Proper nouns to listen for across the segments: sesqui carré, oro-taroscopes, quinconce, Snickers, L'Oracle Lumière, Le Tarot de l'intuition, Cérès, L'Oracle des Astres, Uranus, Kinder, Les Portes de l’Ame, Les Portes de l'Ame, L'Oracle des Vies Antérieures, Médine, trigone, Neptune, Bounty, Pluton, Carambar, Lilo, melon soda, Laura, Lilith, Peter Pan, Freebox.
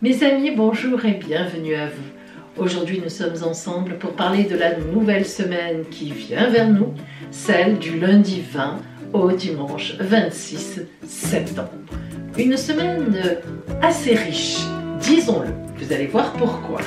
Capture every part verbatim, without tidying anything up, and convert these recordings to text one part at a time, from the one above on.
Mes amis, bonjour et bienvenue à vous. Aujourd'hui, nous sommes ensemble pour parler de la nouvelle semaine qui vient vers nous, celle du lundi vingt au dimanche vingt-six septembre. Une semaine assez riche, disons-le. Vous allez voir pourquoi.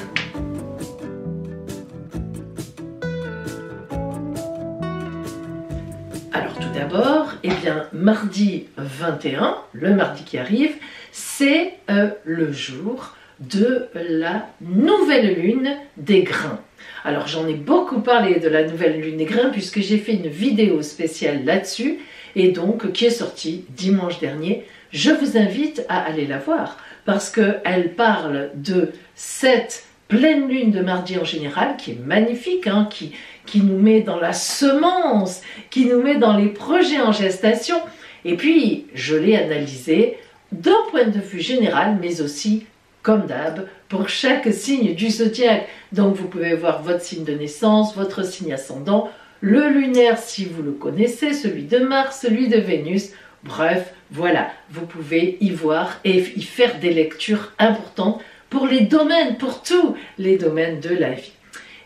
Alors tout d'abord, eh bien, mardi vingt et un, le mardi qui arrive, c'est euh, le jour de la nouvelle lune des grains. Alors j'en ai beaucoup parlé de la nouvelle lune des grains puisque j'ai fait une vidéo spéciale là-dessus et donc qui est sortie dimanche dernier. Je vous invite à aller la voir parce qu'elle parle de cette pleine lune de mardi en général, qui est magnifique, hein, qui, qui nous met dans la semence, qui nous met dans les projets en gestation. Et puis, je l'ai analysé d'un point de vue général, mais aussi, comme d'hab, pour chaque signe du zodiaque. Donc, vous pouvez voir votre signe de naissance, votre signe ascendant, le lunaire, si vous le connaissez, celui de Mars, celui de Vénus, bref, voilà, vous pouvez y voir et y faire des lectures importantes pour les domaines, pour tous les domaines de la vie.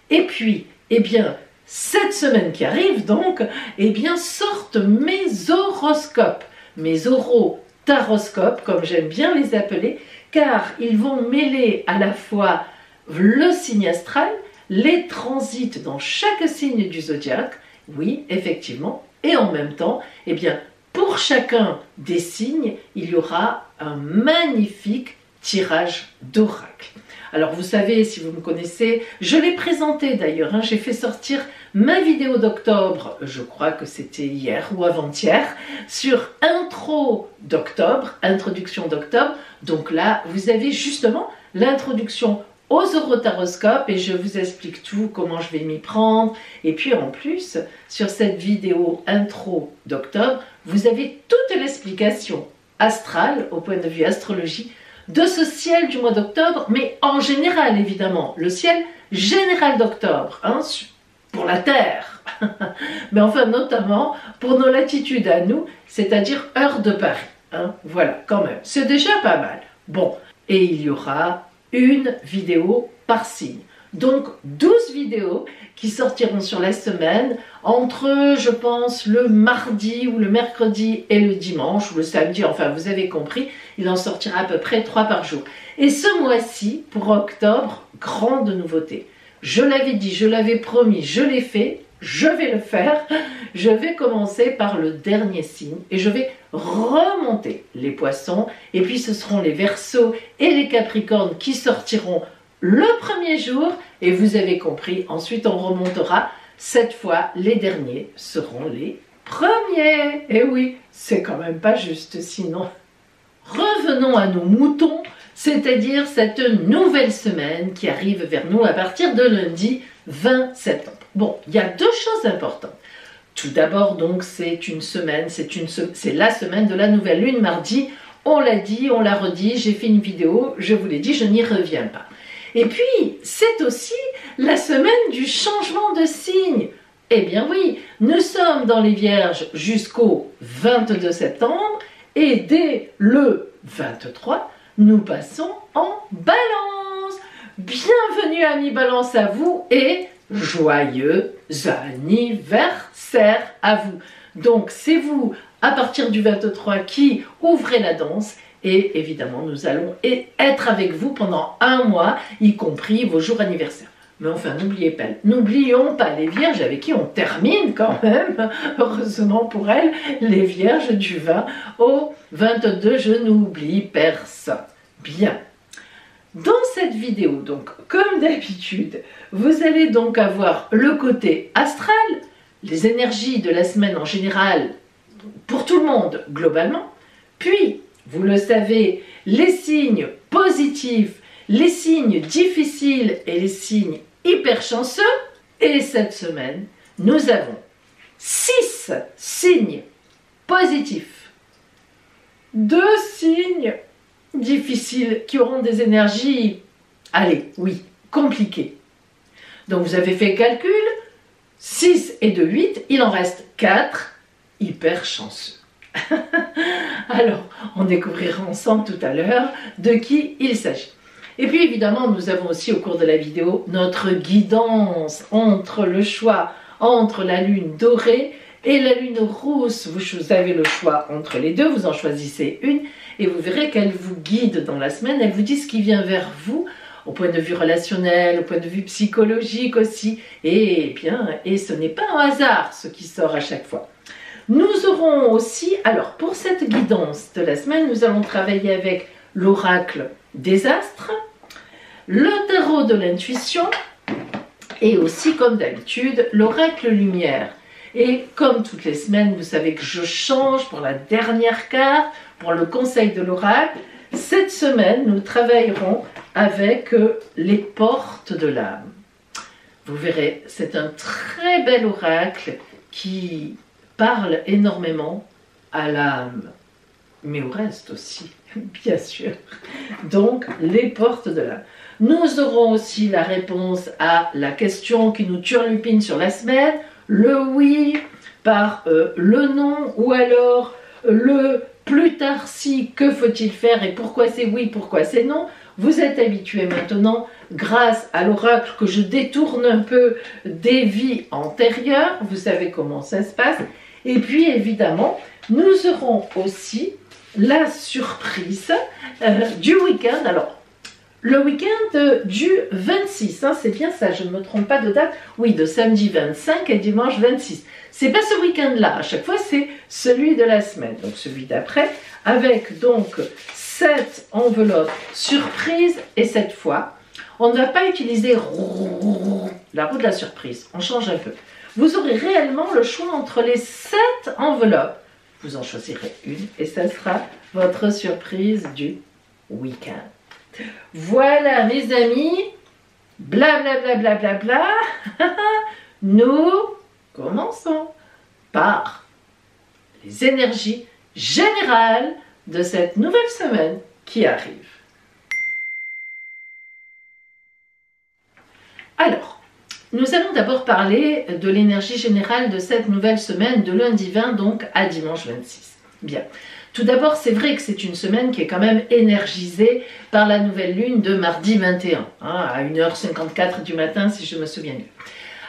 Et puis, eh bien, cette semaine qui arrive donc, eh bien, sortent mes horoscopes, mes oro-taroscopes, comme j'aime bien les appeler, car ils vont mêler à la fois le signe astral, les transits dans chaque signe du zodiaque, oui, effectivement, et en même temps, eh bien, pour chacun des signes, il y aura un magnifique tirage d'oracle. Alors vous savez, si vous me connaissez, je l'ai présenté d'ailleurs, hein, j'ai fait sortir ma vidéo d'octobre, je crois que c'était hier ou avant-hier, sur intro d'octobre, introduction d'octobre. Donc là, vous avez justement l'introduction aux oro-taroscopes et je vous explique tout, comment je vais m'y prendre. Et puis en plus, sur cette vidéo intro d'octobre, vous avez toute l'explication astrale, au point de vue astrologie, de ce ciel du mois d'octobre, mais en général évidemment, le ciel général d'octobre, hein, pour la Terre, mais enfin notamment pour nos latitudes à nous, c'est-à-dire heure de Paris. Hein, voilà, quand même, c'est déjà pas mal. Bon, et il y aura une vidéo par signe. Donc douze vidéos qui sortiront sur la semaine entre, je pense, le mardi ou le mercredi et le dimanche ou le samedi, enfin vous avez compris, il en sortira à peu près trois par jour. Et ce mois-ci, pour octobre, grande nouveauté. Je l'avais dit, je l'avais promis, je l'ai fait, je vais le faire. Je vais commencer par le dernier signe et je vais remonter les poissons et puis ce seront les Verseaux et les Capricornes qui sortiront le premier jour, et vous avez compris, ensuite on remontera, cette fois les derniers seront les premiers. Et oui, c'est quand même pas juste sinon. Revenons à nos moutons, c'est-à-dire cette nouvelle semaine qui arrive vers nous à partir de lundi vingt septembre. Bon, il y a deux choses importantes. Tout d'abord donc c'est une semaine, c'est une c'est la semaine de la nouvelle lune mardi, on l'a dit, on l'a redit, j'ai fait une vidéo, je vous l'ai dit, je n'y reviens pas. Et puis, c'est aussi la semaine du changement de signe. Eh bien oui, nous sommes dans les Vierges jusqu'au vingt-deux septembre et dès le vingt-trois, nous passons en Balance. Bienvenue amis Balance à vous et joyeux anniversaire à vous. Donc c'est vous, à partir du vingt-trois, qui ouvrez la danse. Et évidemment, nous allons être avec vous pendant un mois, y compris vos jours anniversaires. Mais enfin, n'oubliez pas, n'oublions pas les Vierges avec qui on termine quand même, heureusement pour elles, les Vierges du vingt au vingt-deux, je n'oublie personne. Bien. Dans cette vidéo, donc, comme d'habitude, vous allez donc avoir le côté astral, les énergies de la semaine en général, pour tout le monde, globalement, puis vous le savez, les signes positifs, les signes difficiles et les signes hyper chanceux. Et cette semaine, nous avons six signes positifs, deux signes difficiles qui auront des énergies, allez, oui, compliquées. Donc vous avez fait le calcul, six et deux, huit, il en reste quatre hyper chanceux. Alors, on découvrira ensemble tout à l'heure de qui il s'agit. Et puis évidemment, nous avons aussi au cours de la vidéo notre guidance entre le choix, entre la lune dorée et la lune rousse. Vous avez le choix entre les deux, vous en choisissez une et vous verrez qu'elle vous guide dans la semaine, elle vous dit ce qui vient vers vous au point de vue relationnel, au point de vue psychologique aussi. Et bien, et ce n'est pas un hasard ce qui sort à chaque fois. Nous aurons aussi, alors pour cette guidance de la semaine, nous allons travailler avec l'oracle des astres, le tarot de l'intuition et aussi, comme d'habitude, l'oracle lumière. Et comme toutes les semaines, vous savez que je change pour la dernière carte, pour le conseil de l'oracle. Cette semaine, nous travaillerons avec les portes de l'âme. Vous verrez, c'est un très bel oracle qui parle énormément à l'âme, mais au reste aussi, bien sûr. Donc, les portes de l'âme. Nous aurons aussi la réponse à la question qui nous turlupine sur la semaine, le oui par euh, le non, ou alors le plus tard si, que faut-il faire et pourquoi c'est oui, pourquoi c'est non. Vous êtes habitués maintenant, grâce à l'oracle que je détourne un peu des vies antérieures, vous savez comment ça se passe. Et puis évidemment, nous aurons aussi la surprise euh, du week-end. Alors, le week-end du vingt-six, hein, c'est bien ça, je ne me trompe pas de date, oui, de samedi vingt-cinq et dimanche vingt-six. C'est pas ce week-end-là, à chaque fois c'est celui de la semaine, donc celui d'après, avec donc cette enveloppe surprise, et cette fois, on ne va pas utiliser la roue de la surprise, on change un peu. Vous aurez réellement le choix entre les sept enveloppes, vous en choisirez une, et ça sera votre surprise du week-end. Voilà mes amis, bla bla bla bla bla bla, nous commençons par les énergies générales de cette nouvelle semaine qui arrive. Alors, nous allons d'abord parler de l'énergie générale de cette nouvelle semaine de lundi vingt donc à dimanche vingt-six. Bien. Tout d'abord, c'est vrai que c'est une semaine qui est quand même énergisée par la nouvelle lune de mardi vingt et un, hein, à une heure cinquante-quatre du matin si je me souviens bien.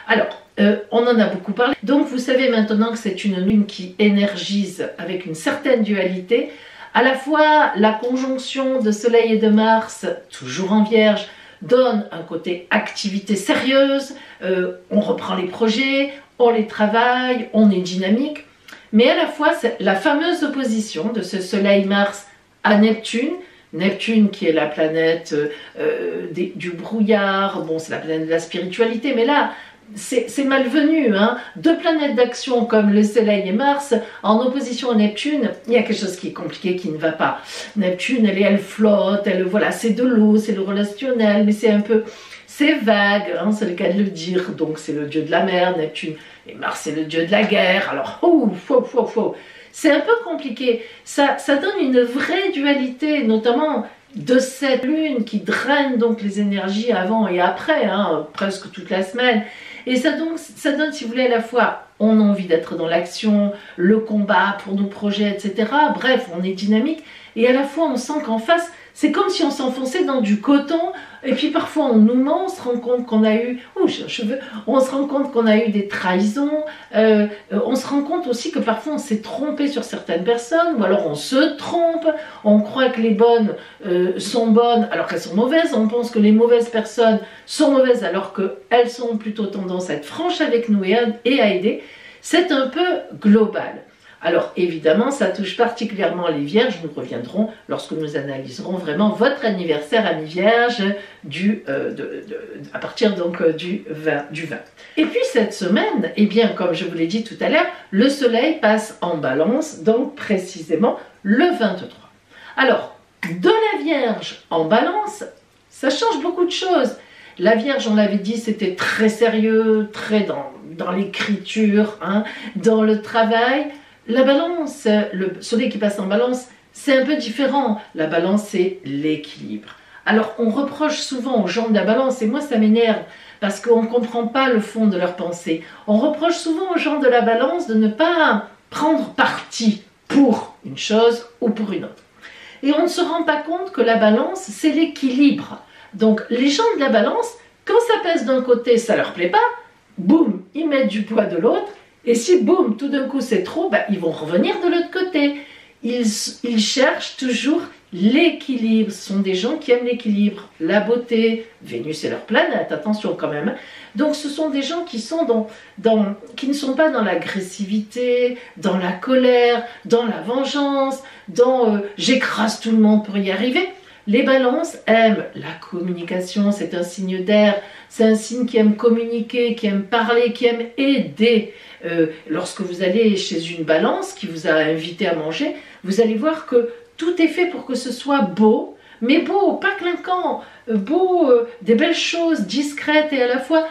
Alors, euh, on en a beaucoup parlé, donc vous savez maintenant que c'est une lune qui énergise avec une certaine dualité, à la fois la conjonction de Soleil et de Mars, toujours en Vierge, donne un côté activité sérieuse, euh, on reprend les projets, on les travaille, on est dynamique. Mais à la fois, la fameuse opposition de ce Soleil-Mars à Neptune, Neptune qui est la planète euh, des, du brouillard, bon c'est la planète de la spiritualité, mais là c'est malvenu, hein. Deux planètes d'action comme le Soleil et Mars en opposition à Neptune, il y a quelque chose qui est compliqué, qui ne va pas. Neptune, elle, elle flotte, elle, voilà, c'est de l'eau, c'est le relationnel, mais c'est un peu... C'est vague, hein, c'est le cas de le dire, donc c'est le dieu de la mer, Neptune, et Mars c'est le dieu de la guerre, alors oh, faux, faux, faux. C'est un peu compliqué, ça, ça donne une vraie dualité, notamment de cette lune qui draine donc les énergies avant et après, hein, presque toute la semaine, et ça, donc, ça donne, si vous voulez, à la fois, on a envie d'être dans l'action, le combat pour nos projets, et cetera, bref, on est dynamique, et à la fois on sent qu'en face, c'est comme si on s'enfonçait dans du coton, et puis parfois on nous ment, on se rend compte qu'on a eu, ouh, j'ai un cheveu, on se rend compte qu'on a eu des trahisons, euh, on se rend compte aussi que parfois on s'est trompé sur certaines personnes, ou alors on se trompe, on croit que les bonnes euh, sont bonnes alors qu'elles sont mauvaises, on pense que les mauvaises personnes sont mauvaises alors qu'elles sont plutôt tendance à être franches avec nous et à, et à aider. C'est un peu global. Alors évidemment, ça touche particulièrement les vierges, nous reviendrons lorsque nous analyserons vraiment votre anniversaire, ami vierge, du, euh, de, de, à partir donc du vingt, du vingt. Et puis cette semaine, eh bien, comme je vous l'ai dit tout à l'heure, le soleil passe en balance, donc précisément le vingt-trois. Alors, de la vierge en balance, ça change beaucoup de choses. La Vierge, on l'avait dit, c'était très sérieux, très dans, dans l'écriture, hein, dans le travail. La balance, le soleil qui passe en balance, c'est un peu différent. La balance, c'est l'équilibre. Alors, on reproche souvent aux gens de la balance, et moi, ça m'énerve, parce qu'on ne comprend pas le fond de leur pensée. On reproche souvent aux gens de la balance de ne pas prendre parti pour une chose ou pour une autre. Et on ne se rend pas compte que la balance, c'est l'équilibre. Donc les gens de la balance, quand ça pèse d'un côté, ça leur plaît pas, boum, ils mettent du poids de l'autre, et si boum, tout d'un coup c'est trop, bah, ils vont revenir de l'autre côté. Ils, ils cherchent toujours l'équilibre, ce sont des gens qui aiment l'équilibre, la beauté, Vénus est leur planète, attention quand même. Donc ce sont des gens qui, sont dans, dans, qui ne sont pas dans l'agressivité, dans la colère, dans la vengeance, dans euh, j'écrase tout le monde pour y arriver. Les balances aiment la communication, c'est un signe d'air, c'est un signe qui aime communiquer, qui aime parler, qui aime aider. Euh, lorsque vous allez chez une balance qui vous a invité à manger, vous allez voir que tout est fait pour que ce soit beau, mais beau, pas clinquant, beau, euh, des belles choses, discrètes et à la fois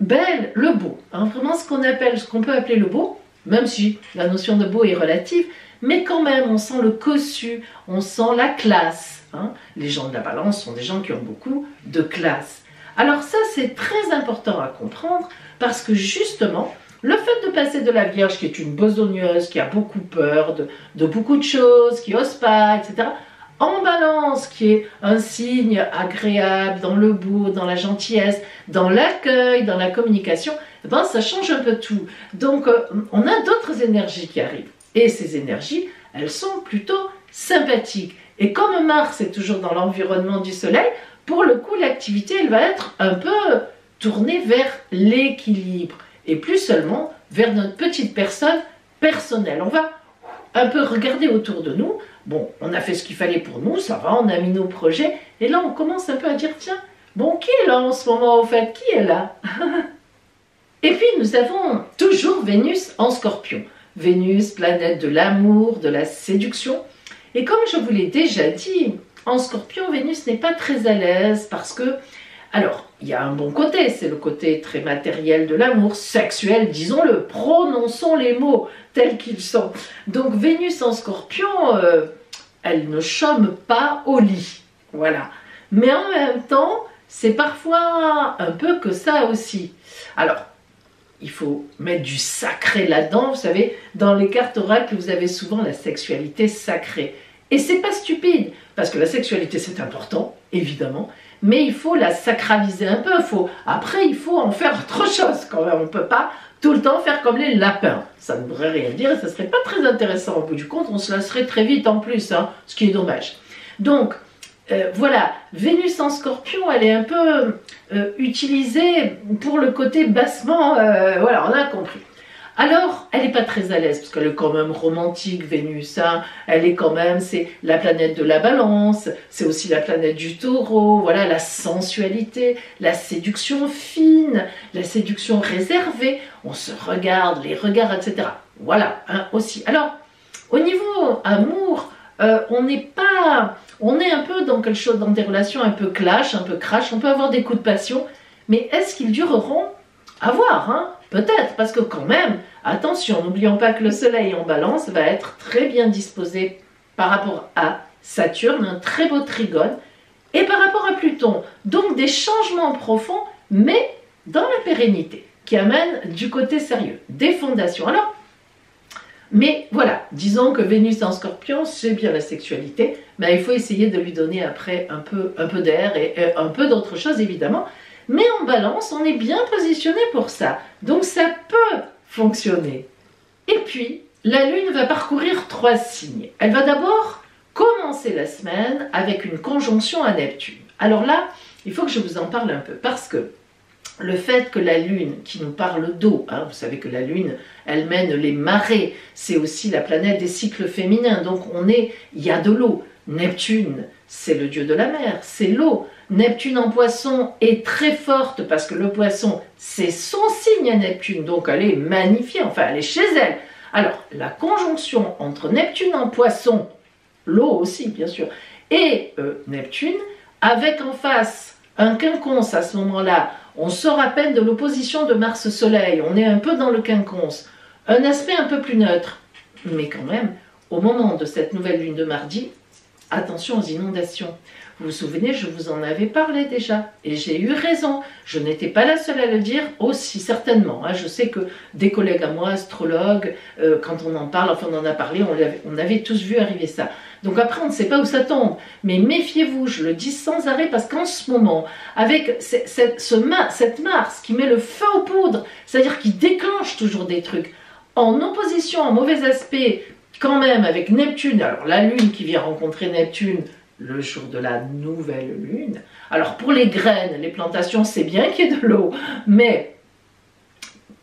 belles, le beau. Hein, vraiment ce qu'on appelle, ce qu'on peut appeler le beau, même si la notion de beau est relative, mais quand même, on sent le cossu, on sent la classe. Hein. Les gens de la balance sont des gens qui ont beaucoup de classe. Alors ça, c'est très important à comprendre parce que justement, le fait de passer de la Vierge, qui est une besogneuse, qui a beaucoup peur de, de beaucoup de choses, qui n'ose pas, et cetera, en balance, qui est un signe agréable dans le beau, dans la gentillesse, dans l'accueil, dans la communication, ben, ça change un peu tout. Donc, euh, on a d'autres énergies qui arrivent. Et ces énergies, elles sont plutôt sympathiques. Et comme Mars est toujours dans l'environnement du Soleil, pour le coup, l'activité, elle va être un peu tournée vers l'équilibre. Et plus seulement vers notre petite personne personnelle. On va un peu regarder autour de nous. Bon, on a fait ce qu'il fallait pour nous, ça va, on a mis nos projets. Et là, on commence un peu à dire, tiens, bon, qui est là en ce moment, au fait? Qui est là? Et puis, nous avons toujours Vénus en Scorpion. Vénus, planète de l'amour, de la séduction. Et comme je vous l'ai déjà dit, en Scorpion, Vénus n'est pas très à l'aise parce que, alors, il y a un bon côté, c'est le côté très matériel de l'amour, sexuel, disons-le, prononçons les mots tels qu'ils sont. Donc, Vénus en Scorpion, euh, elle ne chôme pas au lit, voilà. Mais en même temps, c'est parfois un peu que ça aussi. Alors, il faut mettre du sacré là-dedans, vous savez, dans les cartes oracles, vous avez souvent la sexualité sacrée. Et c'est pas stupide, parce que la sexualité c'est important, évidemment, mais il faut la sacraliser un peu, faut... après il faut en faire autre chose quand même, on ne peut pas tout le temps faire comme les lapins, ça ne voudrait rien dire et ça ne serait pas très intéressant, au bout du compte on se lasserait très vite en plus, hein, ce qui est dommage. Donc, Euh, voilà, Vénus en Scorpion, elle est un peu euh, utilisée pour le côté bassement, euh, voilà, on a compris. Alors, elle n'est pas très à l'aise, parce qu'elle est quand même romantique, Vénus, hein, elle est quand même, c'est la planète de la balance, c'est aussi la planète du taureau, voilà, la sensualité, la séduction fine, la séduction réservée, on se regarde, les regards, et cetera. Voilà, hein, aussi. Alors, au niveau amour, Euh, on n'est pas, on est un peu dans quelque chose, dans des relations un peu clash, un peu crash, on peut avoir des coups de passion, mais est-ce qu'ils dureront? À voir, hein, peut-être, parce que quand même, attention, n'oublions pas que le Soleil en Balance va être très bien disposé par rapport à Saturne, un très beau trigone, et par rapport à Pluton, donc des changements profonds, mais dans la pérennité, qui amène du côté sérieux, des fondations. Alors, mais voilà, disons que Vénus en Scorpion, c'est bien la sexualité, mais il faut essayer de lui donner après un peu, un peu d'air et, et un peu d'autre chose évidemment. Mais en Balance, on est bien positionné pour ça, donc ça peut fonctionner. Et puis, la Lune va parcourir trois signes. Elle va d'abord commencer la semaine avec une conjonction à Neptune. Alors là, il faut que je vous en parle un peu, parce que le fait que la Lune, qui nous parle d'eau, hein, vous savez que la Lune, elle mène les marées, c'est aussi la planète des cycles féminins, donc on est, il y a de l'eau. Neptune, c'est le dieu de la mer, c'est l'eau. Neptune en Poisson est très forte parce que le Poisson, c'est son signe à Neptune, donc elle est magnifiée, enfin elle est chez elle. Alors, la conjonction entre Neptune en Poisson, l'eau aussi bien sûr, et euh, Neptune, avec en face un quinconce à ce moment-là, on sort à peine de l'opposition de Mars-Soleil, on est un peu dans le quinconce, un aspect un peu plus neutre. Mais quand même, au moment de cette nouvelle lune de mardi, attention aux inondations. Vous vous souvenez, je vous en avais parlé déjà, et j'ai eu raison. Je n'étais pas la seule à le dire aussi certainement. Hein. Je sais que des collègues à moi, astrologues, euh, quand on en parle, enfin on en a parlé, on avait, on avait tous vu arriver ça. Donc après, on ne sait pas où ça tombe. Mais méfiez-vous, je le dis sans arrêt, parce qu'en ce moment, avec cette, cette, ce ma, cette Mars qui met le feu aux poudres, c'est-à-dire qui déclenche toujours des trucs, en opposition, en mauvais aspect, quand même, avec Neptune, alors la Lune qui vient rencontrer Neptune, le jour de la nouvelle lune. Alors pour les graines, les plantations, c'est bien qu'il y ait de l'eau, mais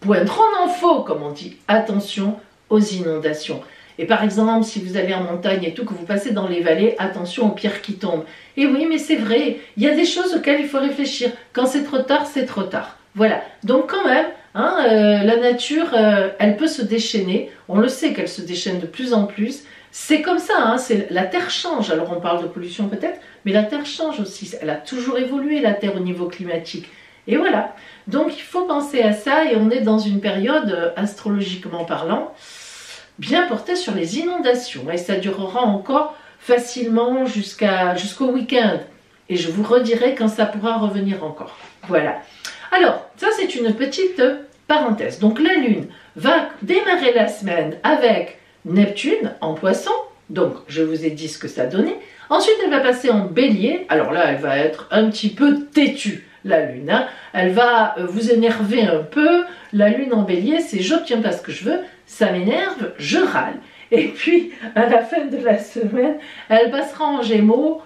point trop en faux, comme on dit, attention aux inondations. Et par exemple, si vous allez en montagne et tout, que vous passez dans les vallées, attention aux pierres qui tombent. Et oui, mais c'est vrai, il y a des choses auxquelles il faut réfléchir. Quand c'est trop tard, c'est trop tard. Voilà, donc quand même, hein, euh, la nature, euh, elle peut se déchaîner. On le sait qu'elle se déchaîne de plus en plus. C'est comme ça, hein, la Terre change, alors on parle de pollution peut-être, mais la Terre change aussi, elle a toujours évolué la Terre au niveau climatique, et voilà. Donc il faut penser à ça, et on est dans une période, astrologiquement parlant, bien portée sur les inondations, et ça durera encore facilement jusqu'à jusqu'au week-end, et je vous redirai quand ça pourra revenir encore, voilà. Alors, ça c'est une petite parenthèse, donc la Lune va démarrer la semaine avec Neptune en poisson, donc je vous ai dit ce que ça donnait. Ensuite, elle va passer en bélier. Alors là, elle va être un petit peu têtue, la lune. Hein. Elle va vous énerver un peu. La lune en bélier, c'est j'obtiens pas ce que je veux, ça m'énerve, je râle. Et puis, à la fin de la semaine, elle passera en gémeaux.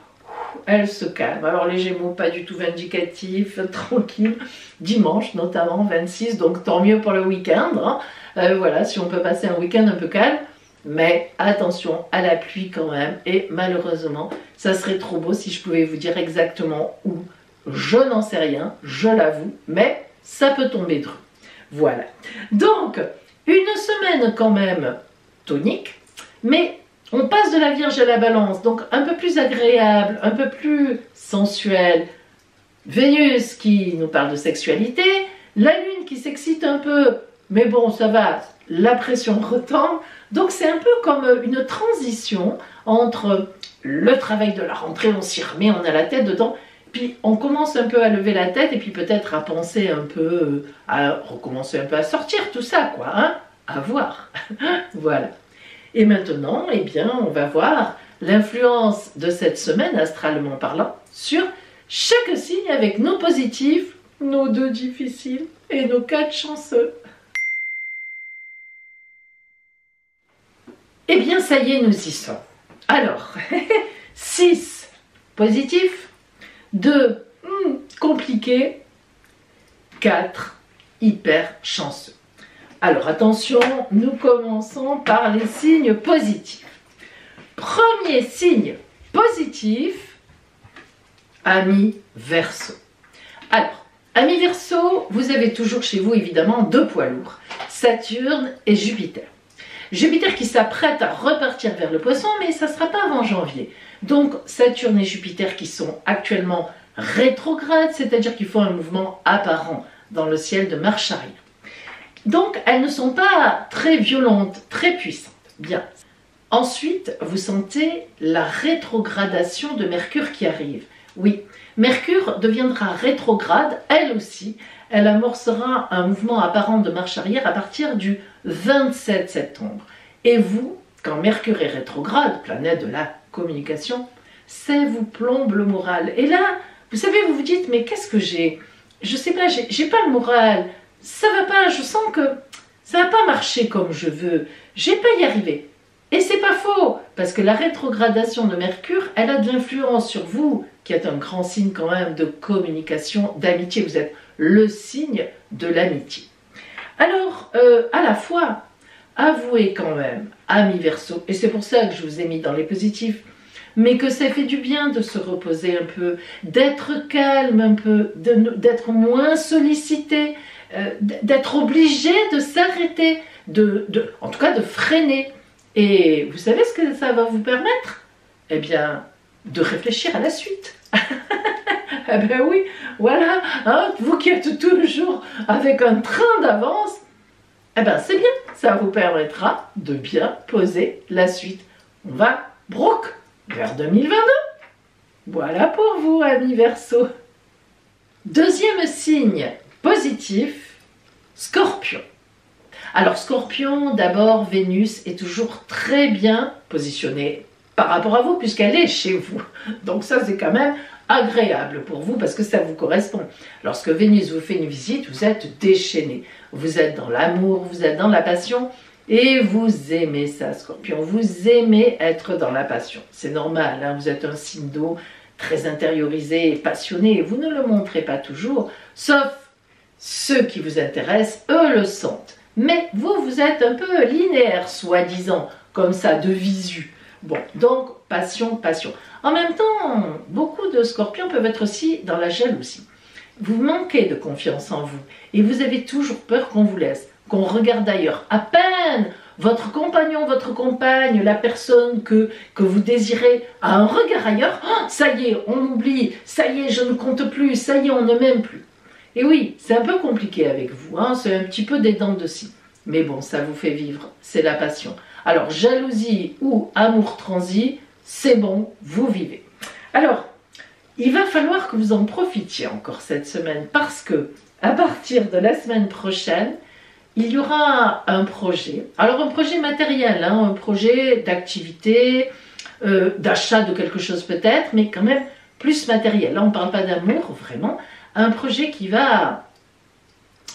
Elle se calme. Alors les Gémeaux, pas du tout vindicatifs, tranquilles, dimanche notamment, vingt-six, donc tant mieux pour le week-end. Hein. Euh, voilà, si on peut passer un week-end un peu calme. Mais attention à la pluie quand même, et malheureusement, ça serait trop beau si je pouvais vous dire exactement où. Je n'en sais rien, je l'avoue, mais ça peut tomber trop. Voilà. Donc, une semaine quand même tonique, mais on passe de la Vierge à la Balance, donc un peu plus agréable, un peu plus sensuel. Vénus qui nous parle de sexualité, la Lune qui s'excite un peu, mais bon, ça va, la pression retombe. Donc c'est un peu comme une transition entre le travail de la rentrée, on s'y remet, on a la tête dedans, puis on commence un peu à lever la tête et puis peut-être à penser un peu, à recommencer un peu à sortir, tout ça quoi, hein, à voir. Voilà. Et maintenant, eh bien, on va voir l'influence de cette semaine, astralement parlant, sur chaque signe avec nos positifs, nos deux difficiles et nos quatre chanceux. Eh bien, ça y est, nous y sommes. Alors, six, positif, deux, hmm, compliqué, quatre, hyper chanceux. Alors, attention, nous commençons par les signes positifs. Premier signe positif, ami Verseau. Alors, ami Verseau, vous avez toujours chez vous, évidemment, deux poids lourds, Saturne et Jupiter. Jupiter qui s'apprête à repartir vers le poisson, mais ça ne sera pas avant janvier. Donc Saturne et Jupiter qui sont actuellement rétrogrades, c'est-à-dire qu'ils font un mouvement apparent dans le ciel de marche arrière. Donc elles ne sont pas très violentes, très puissantes. Bien. Ensuite, vous sentez la rétrogradation de Mercure qui arrive. Oui, Mercure deviendra rétrograde, elle aussi. Elle amorcera un mouvement apparent de marche arrière à partir du vingt-sept septembre. Et vous, quand Mercure est rétrograde, planète de la communication, ça vous plombe le moral. Et là, vous savez, vous vous dites, mais qu'est-ce que j'ai? Je sais pas, j'ai pas le moral, ça va pas, je sens que ça va pas marcher comme je veux, j'ai pas y arriver. Et c'est pas faux, parce que la rétrogradation de Mercure, elle a de l'influence sur vous, qui est un grand signe quand même de communication, d'amitié. Vous êtes le signe de l'amitié. Alors, euh, à la fois, avouez quand même, ami Verseau, et c'est pour ça que je vous ai mis dans les positifs, mais que ça fait du bien de se reposer un peu, d'être calme un peu, d'être moins sollicité, euh, d'être obligé de s'arrêter, de, de, en tout cas de freiner. Et vous savez ce que ça va vous permettre? Eh bien, de réfléchir à la suite. Eh bien oui, voilà, hein, vous qui êtes toujours avec un train d'avance, eh bien c'est bien, ça vous permettra de bien poser la suite. On va, broc, vers deux mille vingt-deux. Voilà pour vous, amis Verseau. Deuxième signe positif, Scorpion. Alors Scorpion, d'abord, Vénus est toujours très bien positionnée par rapport à vous puisqu'elle est chez vous. Donc ça, c'est quand même agréable pour vous parce que ça vous correspond. Lorsque Vénus vous fait une visite, vous êtes déchaîné. Vous êtes dans l'amour, vous êtes dans la passion et vous aimez ça, Scorpion. Vous aimez être dans la passion. C'est normal, hein, vous êtes un signe d'eau très intériorisé et passionné. Vous ne le montrez pas toujours, sauf ceux qui vous intéressent, eux le sentent. Mais vous, vous êtes un peu linéaire, soi-disant, comme ça, de visu. Bon, donc, passion, passion. En même temps, beaucoup de scorpions peuvent être aussi dans la jalousie. Vous manquez de confiance en vous et vous avez toujours peur qu'on vous laisse, qu'on regarde ailleurs. À peine votre compagnon, votre compagne, la personne que, que vous désirez a un regard ailleurs, oh, ça y est, on oublie, ça y est, je ne compte plus, ça y est, on ne m'aime plus. Et oui, c'est un peu compliqué avec vous, hein, c'est un petit peu des dents de scie. Mais bon, ça vous fait vivre, c'est la passion. Alors, jalousie ou amour transi, c'est bon, vous vivez. Alors, il va falloir que vous en profitiez encore cette semaine, parce que, à partir de la semaine prochaine, il y aura un projet. Alors, un projet matériel, hein, un projet d'activité, euh, d'achat de quelque chose peut-être, mais quand même plus matériel. Là, on ne parle pas d'amour, vraiment. Un projet qui va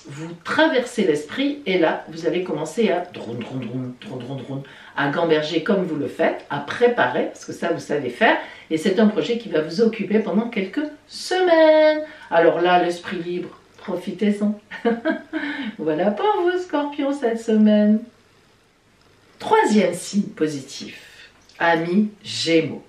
vous traverser l'esprit et là, vous allez commencer à dron, dron, dron, dron, dron, dron, à gamberger comme vous le faites, à préparer, parce que ça, vous savez faire. Et c'est un projet qui va vous occuper pendant quelques semaines. Alors là, l'esprit libre, profitez-en. Voilà pour vous, Scorpion, cette semaine. Troisième signe positif, amis Gémeaux.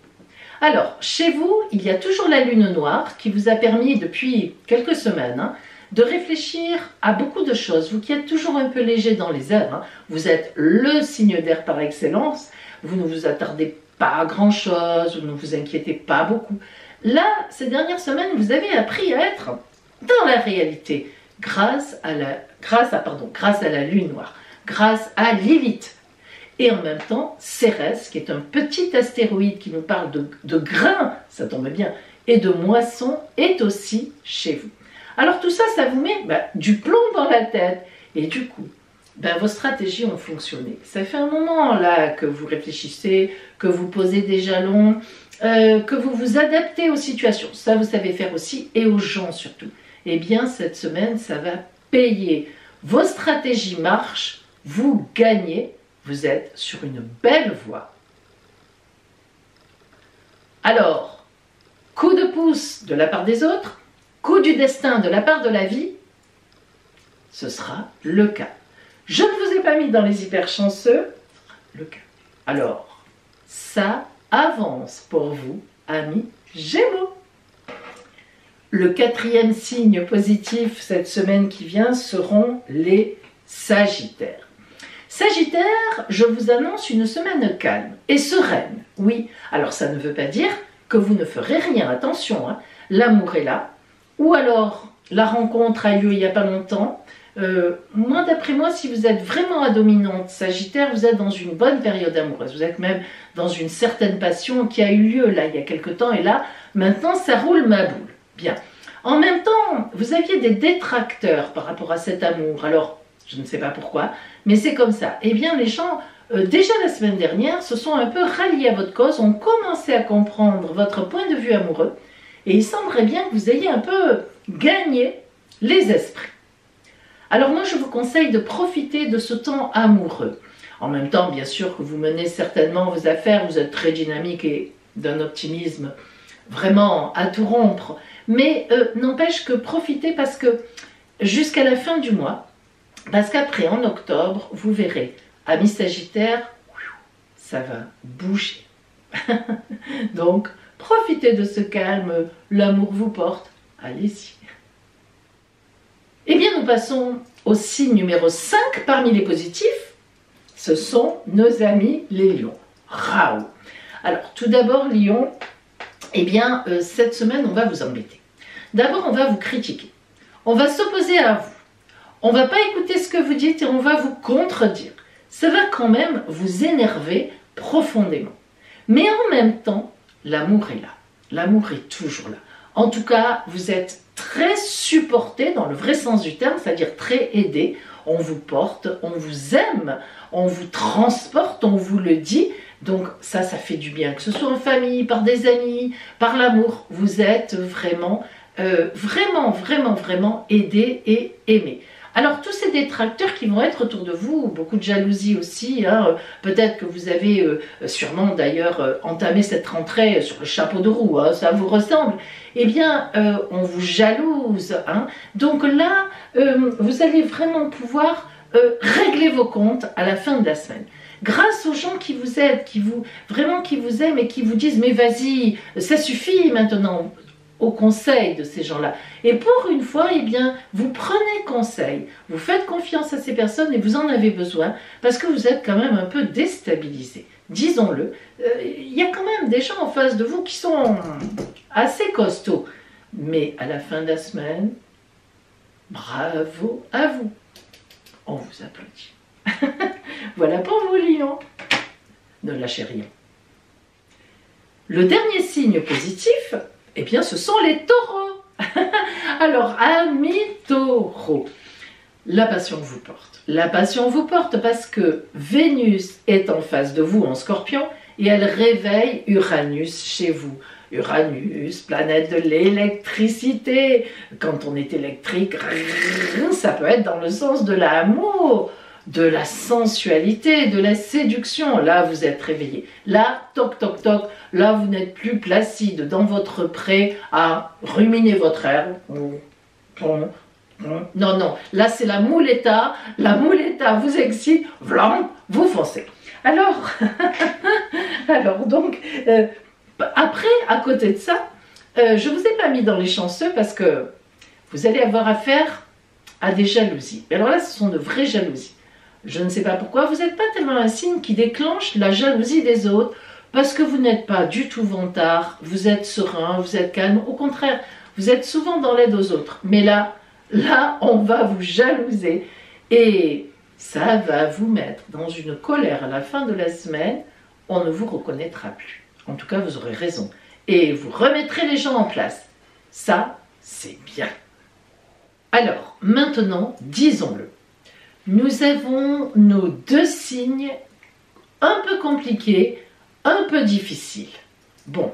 Alors, chez vous, il y a toujours la lune noire qui vous a permis, depuis quelques semaines, hein, de réfléchir à beaucoup de choses. Vous qui êtes toujours un peu léger dans les airs, hein, vous êtes le signe d'air par excellence, vous ne vous attardez pas à grand-chose, vous ne vous inquiétez pas beaucoup. Là, ces dernières semaines, vous avez appris à être dans la réalité grâce à la, grâce à, pardon, grâce à la lune noire, grâce à Lilith. Et en même temps, Cérès, qui est un petit astéroïde qui nous parle de, de grains, ça tombe bien, et de moissons, est aussi chez vous. Alors tout ça, ça vous met bah, du plomb dans la tête. Et du coup, bah, vos stratégies ont fonctionné. Ça fait un moment là que vous réfléchissez, que vous posez des jalons, euh, que vous vous adaptez aux situations. Ça, vous savez faire aussi, et aux gens surtout. Eh bien, cette semaine, ça va payer. Vos stratégies marchent, vous gagnez. Vous êtes sur une belle voie. Alors, coup de pouce de la part des autres, coup du destin de la part de la vie, ce sera le cas. Je ne vous ai pas mis dans les hyper chanceux, le cas. Alors, ça avance pour vous, amis Gémeaux. Le quatrième signe positif cette semaine qui vient seront les Sagittaires. Sagittaire, je vous annonce une semaine calme et sereine, oui. Alors ça ne veut pas dire que vous ne ferez rien, attention, hein. L'amour est là. Ou alors, la rencontre a lieu il n'y a pas longtemps. Euh, moi, d'après moi, si vous êtes vraiment à dominante Sagittaire, vous êtes dans une bonne période amoureuse. Vous êtes même dans une certaine passion qui a eu lieu là, il y a quelque temps. Et là, maintenant, ça roule ma boule. Bien. En même temps, vous aviez des détracteurs par rapport à cet amour. Alors, je ne sais pas pourquoi, mais c'est comme ça. Eh bien, les gens, euh, déjà la semaine dernière, se sont un peu ralliés à votre cause, ont commencé à comprendre votre point de vue amoureux, et il semblerait bien que vous ayez un peu gagné les esprits. Alors moi, je vous conseille de profiter de ce temps amoureux. En même temps, bien sûr, que vous menez certainement vos affaires, vous êtes très dynamique et d'un optimisme vraiment à tout rompre, mais euh, n'empêche que profitez parce que jusqu'à la fin du mois, parce qu'après, en octobre, vous verrez, amis Sagittaire, ça va bouger. Donc, profitez de ce calme, l'amour vous porte, allez-y. Eh bien, nous passons au signe numéro cinq parmi les positifs. Ce sont nos amis les lions. Raoult. Alors, tout d'abord, lion, eh bien, euh, cette semaine, on va vous embêter. D'abord, on va vous critiquer. On va s'opposer à vous. On ne va pas écouter ce que vous dites et on va vous contredire. Ça va quand même vous énerver profondément. Mais en même temps, l'amour est là. L'amour est toujours là. En tout cas, vous êtes très supporté dans le vrai sens du terme, c'est-à-dire très aidé. On vous porte, on vous aime, on vous transporte, on vous le dit. Donc ça, ça fait du bien. Que ce soit en famille, par des amis, par l'amour, vous êtes vraiment, euh, vraiment, vraiment, vraiment aidé et aimé. Alors tous ces détracteurs qui vont être autour de vous, beaucoup de jalousie aussi, hein, peut-être que vous avez euh, sûrement d'ailleurs euh, entamé cette rentrée sur le chapeau de roue, hein, ça vous ressemble, eh bien euh, on vous jalouse, hein. Donc là euh, vous allez vraiment pouvoir euh, régler vos comptes à la fin de la semaine. Grâce aux gens qui vous aident, qui vous, vraiment qui vous aiment et qui vous disent mais vas-y, ça suffit maintenant, au conseil de ces gens-là. Et pour une fois, eh bien, vous prenez conseil, vous faites confiance à ces personnes et vous en avez besoin parce que vous êtes quand même un peu déstabilisé. Disons-le, il y a quand même des gens en face de vous qui sont assez costauds. Mais à la fin de la semaine, bravo à vous. On vous applaudit. Voilà pour vous, Lion. Ne lâchez rien. Le dernier signe positif, eh bien, ce sont les taureaux. Alors, amis taureaux, la passion vous porte. La passion vous porte parce que Vénus est en face de vous en scorpion et elle réveille Uranus chez vous. Uranus, planète de l'électricité. Quand on est électrique, ça peut être dans le sens de l'amour, de la sensualité, de la séduction. Là, vous êtes réveillé. Là, toc, toc, toc. Là, vous n'êtes plus placide dans votre pré à ruminer votre herbe. Non, non. Là, c'est la mouletta. La mouletta vous excite. Vlam, vous foncez. Alors, alors donc, euh, après, à côté de ça, euh, je ne vous ai pas mis dans les chanceux parce que vous allez avoir affaire à des jalousies. Alors là, ce sont de vraies jalousies. Je ne sais pas pourquoi, vous n'êtes pas tellement un signe qui déclenche la jalousie des autres parce que vous n'êtes pas du tout vantard, vous êtes serein, vous êtes calme. Au contraire, vous êtes souvent dans l'aide aux autres. Mais là, là, on va vous jalouser et ça va vous mettre dans une colère à la fin de la semaine. On ne vous reconnaîtra plus. En tout cas, vous aurez raison. Et vous remettrez les gens en place. Ça, c'est bien. Alors, maintenant, disons-le. Nous avons nos deux signes un peu compliqués, un peu difficiles. Bon,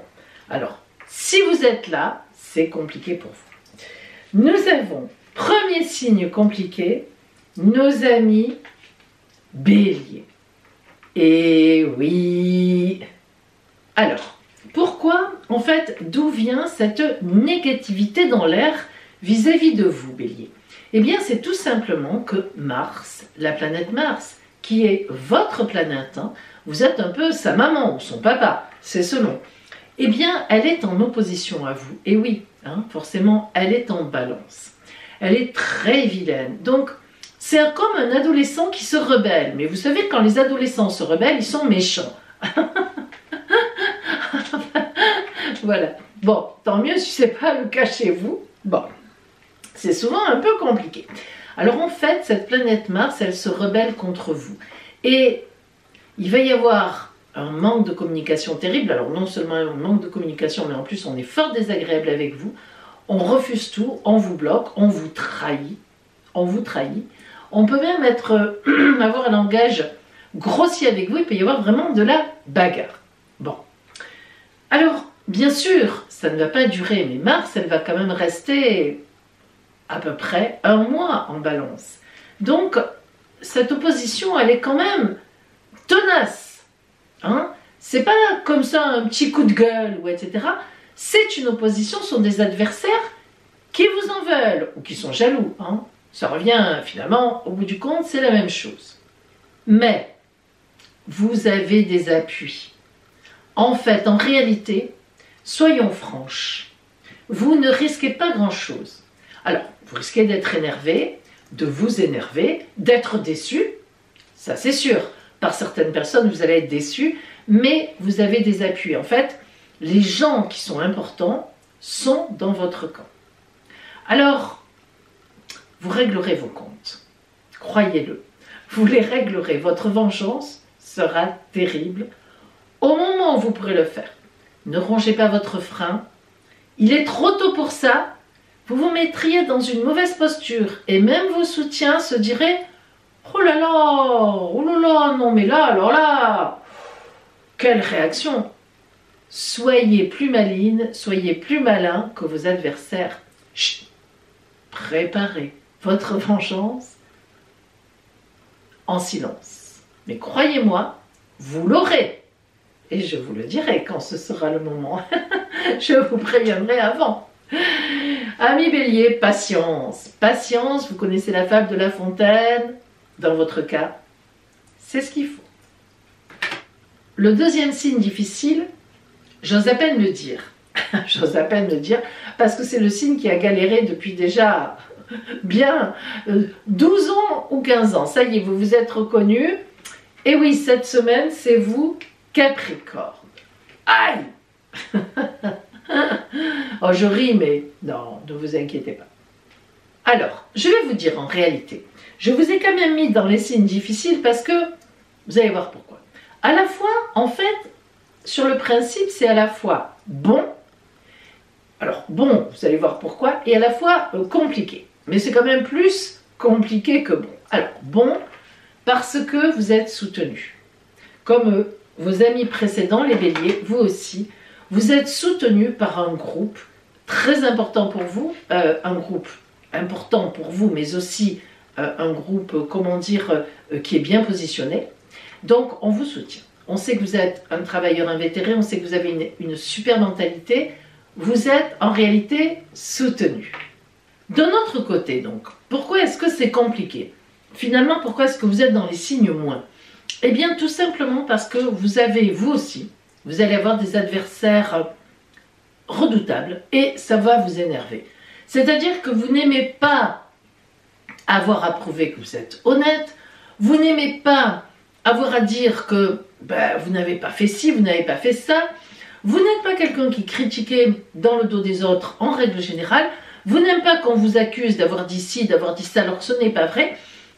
alors, si vous êtes là, c'est compliqué pour vous. Nous avons, premier signe compliqué, nos amis béliers. Et oui. Alors, pourquoi, en fait, d'où vient cette négativité dans l'air vis-à-vis de vous, bélier? Eh bien, c'est tout simplement que Mars, la planète Mars, qui est votre planète, hein, vous êtes un peu sa maman ou son papa, c'est selon. Eh bien, elle est en opposition à vous. Et oui, hein, forcément, elle est en balance. Elle est très vilaine. Donc, c'est comme un adolescent qui se rebelle. Mais vous savez, quand les adolescents se rebellent, ils sont méchants. Voilà. Bon, tant mieux si ce n'est pas le cas chez vous. Bon. C'est souvent un peu compliqué. Alors en fait, cette planète Mars, elle se rebelle contre vous. Et il va y avoir un manque de communication terrible. Alors non seulement un manque de communication, mais en plus on est fort désagréable avec vous. On refuse tout, on vous bloque, on vous trahit. On vous trahit. On peut même être, euh, avoir un langage grossier avec vous. Il peut y avoir vraiment de la bagarre. Bon. Alors, bien sûr, ça ne va pas durer. Mais Mars, elle va quand même rester à peu près un mois en balance. Donc, cette opposition, elle est quand même tenace. Hein, c'est pas comme ça un petit coup de gueule, ou et cetera. C'est une opposition, ce sont des adversaires qui vous en veulent, ou qui sont jaloux. Hein. Ça revient, finalement, au bout du compte, c'est la même chose. Mais, vous avez des appuis. En fait, en réalité, soyons franches, vous ne risquez pas grand-chose. Alors, vous risquez d'être énervé, de vous énerver, d'être déçu, ça c'est sûr. Par certaines personnes, vous allez être déçu, mais vous avez des appuis. En fait, les gens qui sont importants sont dans votre camp. Alors, vous réglerez vos comptes, croyez-le. Vous les réglerez, votre vengeance sera terrible au moment où vous pourrez le faire. Ne rongez pas votre frein. Il est trop tôt pour ça. Vous vous mettriez dans une mauvaise posture et même vos soutiens se diraient « Oh là là, oh là là, non mais là, alors là !» Quelle réaction! Soyez plus maligne, soyez plus malin que vos adversaires. Chut! Préparez votre vengeance en silence. Mais croyez-moi, vous l'aurez! Et je vous le dirai quand ce sera le moment. Je vous préviendrai avant. Amis Bélier, patience, patience, vous connaissez la fable de La Fontaine, dans votre cas, c'est ce qu'il faut. Le deuxième signe difficile, j'ose à peine le dire, j'ose à peine le dire, parce que c'est le signe qui a galéré depuis déjà bien douze ans ou quinze ans, ça y est, vous vous êtes reconnus, et oui, cette semaine, c'est vous, Capricorne, aïe. Oh, je ris, mais non, ne vous inquiétez pas. Alors, je vais vous dire en réalité, je vous ai quand même mis dans les signes difficiles parce que, vous allez voir pourquoi. À la fois, en fait, sur le principe, c'est à la fois bon, alors bon, vous allez voir pourquoi, et à la fois euh, compliqué. Mais c'est quand même plus compliqué que bon. Alors, bon, parce que vous êtes soutenu. Comme euh, vos amis précédents, les Béliers, vous aussi, vous êtes soutenu par un groupe très important pour vous, euh, un groupe important pour vous, mais aussi euh, un groupe, euh, comment dire, euh, qui est bien positionné. Donc, on vous soutient. On sait que vous êtes un travailleur invétéré, on sait que vous avez une, une super mentalité. Vous êtes, en réalité, soutenu. De notre côté, donc, pourquoi est-ce que c'est compliqué? Finalement, pourquoi est-ce que vous êtes dans les signes moins? Eh bien, tout simplement parce que vous avez, vous aussi, vous allez avoir des adversaires redoutables et ça va vous énerver. C'est-à-dire que vous n'aimez pas avoir à prouver que vous êtes honnête, vous n'aimez pas avoir à dire que ben, vous n'avez pas fait ci, vous n'avez pas fait ça, vous n'êtes pas quelqu'un qui critique dans le dos des autres en règle générale, vous n'aimez pas qu'on vous accuse d'avoir dit ci, d'avoir dit ça alors que ce n'est pas vrai,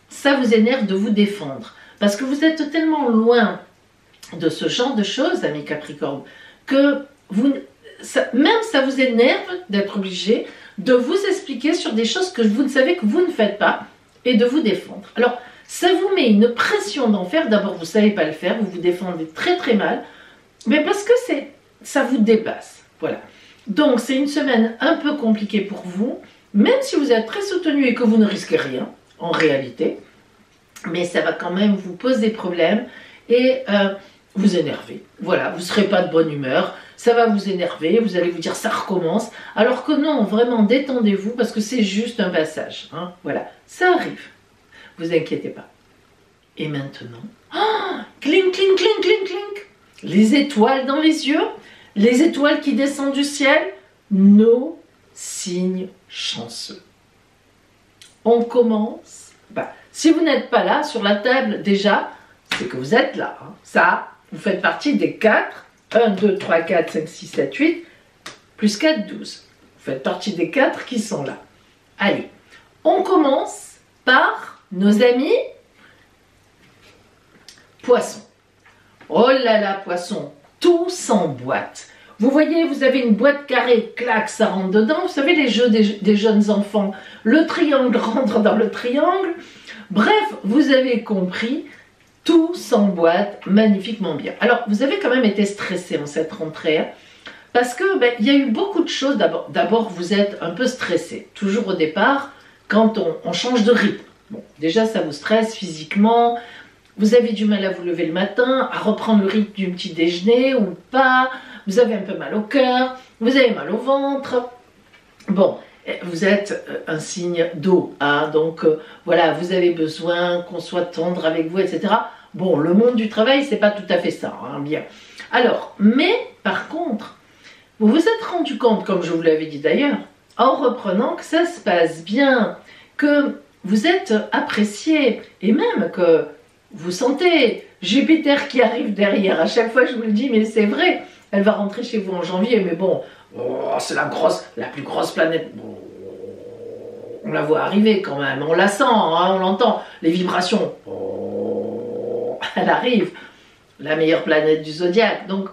ça vous énerve de vous défendre parce que vous êtes tellement loin de ce genre de choses, amis Capricorne, que vous, ça, même ça vous énerve d'être obligé de vous expliquer sur des choses que vous ne savez que vous ne faites pas et de vous défendre. Alors, ça vous met une pression d'en faire. D'abord, vous ne savez pas le faire, vous vous défendez très très mal, mais parce que c'est, ça vous dépasse. Voilà. Donc, c'est une semaine un peu compliquée pour vous, même si vous êtes très soutenu et que vous ne risquez rien, en réalité, mais ça va quand même vous poser problème et... Euh, vous énervez, voilà, vous ne serez pas de bonne humeur, ça va vous énerver, vous allez vous dire ça recommence, alors que non, vraiment détendez-vous parce que c'est juste un passage, hein. Voilà, ça arrive, vous inquiétez pas. Et maintenant, oh, clink, clink, clink, clink, clink, les étoiles dans les yeux, les étoiles qui descendent du ciel, nos signes chanceux. On commence, bah, si vous n'êtes pas là, sur la table déjà, c'est que vous êtes là, hein. Ça... Vous faites partie des quatre, un, deux, trois, quatre, cinq, six, sept, huit, plus quatre, douze. Vous faites partie des quatre qui sont là. Allez, on commence par nos amis Poissons. Oh là là, Poissons, tout s'emboîte. Vous voyez, vous avez une boîte carrée, clac, ça rentre dedans. Vous savez, les jeux des, des jeunes enfants, le triangle rentre dans le triangle. Bref, vous avez compris. Tout s'emboîte magnifiquement bien. Alors, vous avez quand même été stressé en cette rentrée, hein, parce que ben, il y a eu beaucoup de choses. D'abord, vous êtes un peu stressé, toujours au départ, quand on, on change de rythme. Bon, déjà, ça vous stresse physiquement, vous avez du mal à vous lever le matin, à reprendre le rythme du petit déjeuner ou pas, vous avez un peu mal au cœur, vous avez mal au ventre. Bon, vous êtes un signe d'eau, hein, donc euh, voilà, vous avez besoin qu'on soit tendre avec vous, et cetera. Bon, le monde du travail, c'est pas tout à fait ça, hein, bien. Alors, mais par contre, vous vous êtes rendu compte, comme je vous l'avais dit d'ailleurs, en reprenant que ça se passe bien, que vous êtes apprécié et même que vous sentez Jupiter qui arrive derrière. À chaque fois, je vous le dis, mais c'est vrai, elle va rentrer chez vous en janvier, mais bon... Oh, c'est la grosse, la plus grosse planète. On la voit arriver quand même, on la sent, hein, on l'entend, les vibrations. Oh, elle arrive, la meilleure planète du zodiaque. Donc,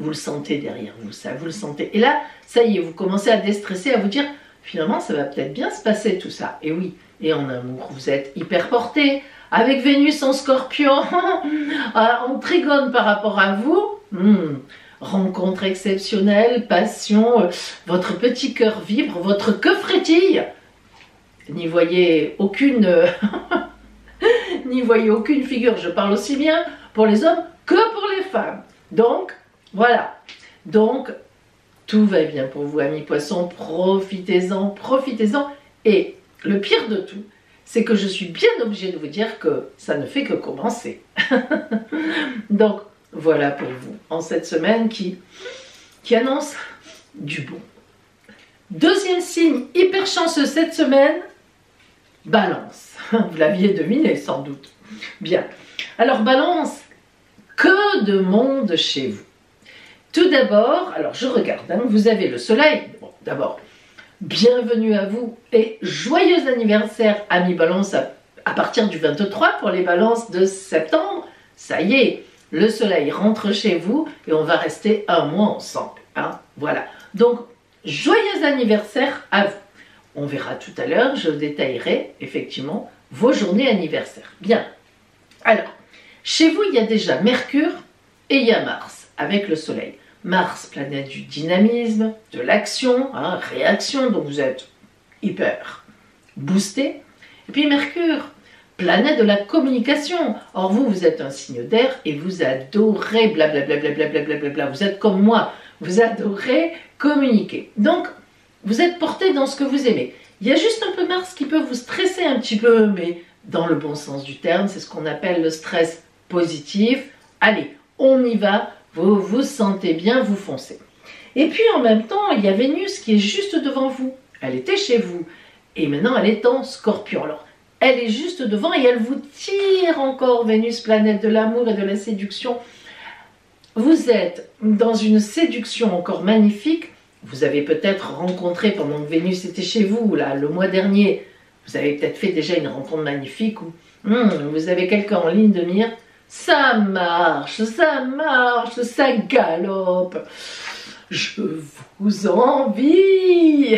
vous le sentez derrière vous, ça, vous le sentez. Et là, ça y est, vous commencez à déstresser, à vous dire, finalement, ça va peut-être bien se passer tout ça. Et oui, et en amour, vous êtes hyper porté. Avec Vénus en scorpion, en trigone par rapport à vous, hmm. Rencontre exceptionnelle, passion, votre petit cœur vibre, votre queue frétille. N'y voyez aucune... n'y voyez aucune figure, je parle aussi bien pour les hommes que pour les femmes. Donc, voilà. Donc, tout va bien pour vous, amis poissons, profitez-en, profitez-en. Et le pire de tout, c'est que je suis bien obligée de vous dire que ça ne fait que commencer. Donc, voilà pour vous, en cette semaine qui, qui annonce du bon. Deuxième signe hyper chanceux cette semaine, Balance. Vous l'aviez deviné sans doute. Bien. Alors, Balance, que de monde chez vous. Tout d'abord, alors je regarde, hein, vous avez le soleil. Bon, d'abord, bienvenue à vous et joyeux anniversaire, amis Balance, à, à partir du vingt-trois pour les Balances de septembre. Ça y est, le soleil rentre chez vous et on va rester un mois ensemble. Hein, voilà. Donc, joyeux anniversaire à vous. On verra tout à l'heure, je détaillerai effectivement vos journées anniversaires. Bien. Alors, chez vous, il y a déjà Mercure et il y a Mars avec le soleil. Mars, planète du dynamisme, de l'action, hein, réaction, donc vous êtes hyper boosté. Et puis Mercure, planète de la communication. Or vous, vous êtes un signe d'air et vous adorez blablabla, blablabla, blablabla. Vous êtes comme moi, vous adorez communiquer. Donc, vous êtes porté dans ce que vous aimez. Il y a juste un peu Mars qui peut vous stresser un petit peu, mais dans le bon sens du terme, c'est ce qu'on appelle le stress positif. Allez, on y va. Vous vous sentez bien, vous foncez. Et puis en même temps, il y a Vénus qui est juste devant vous. Elle était chez vous et maintenant elle est en Scorpion. Alors, elle est juste devant et elle vous tire encore, Vénus, planète de l'amour et de la séduction. Vous êtes dans une séduction encore magnifique. Vous avez peut-être rencontré, pendant que Vénus était chez vous, là, le mois dernier, vous avez peut-être fait déjà une rencontre magnifique où hum, vous avez quelqu'un en ligne de mire. Ça marche, ça marche, ça galope. Je vous envie.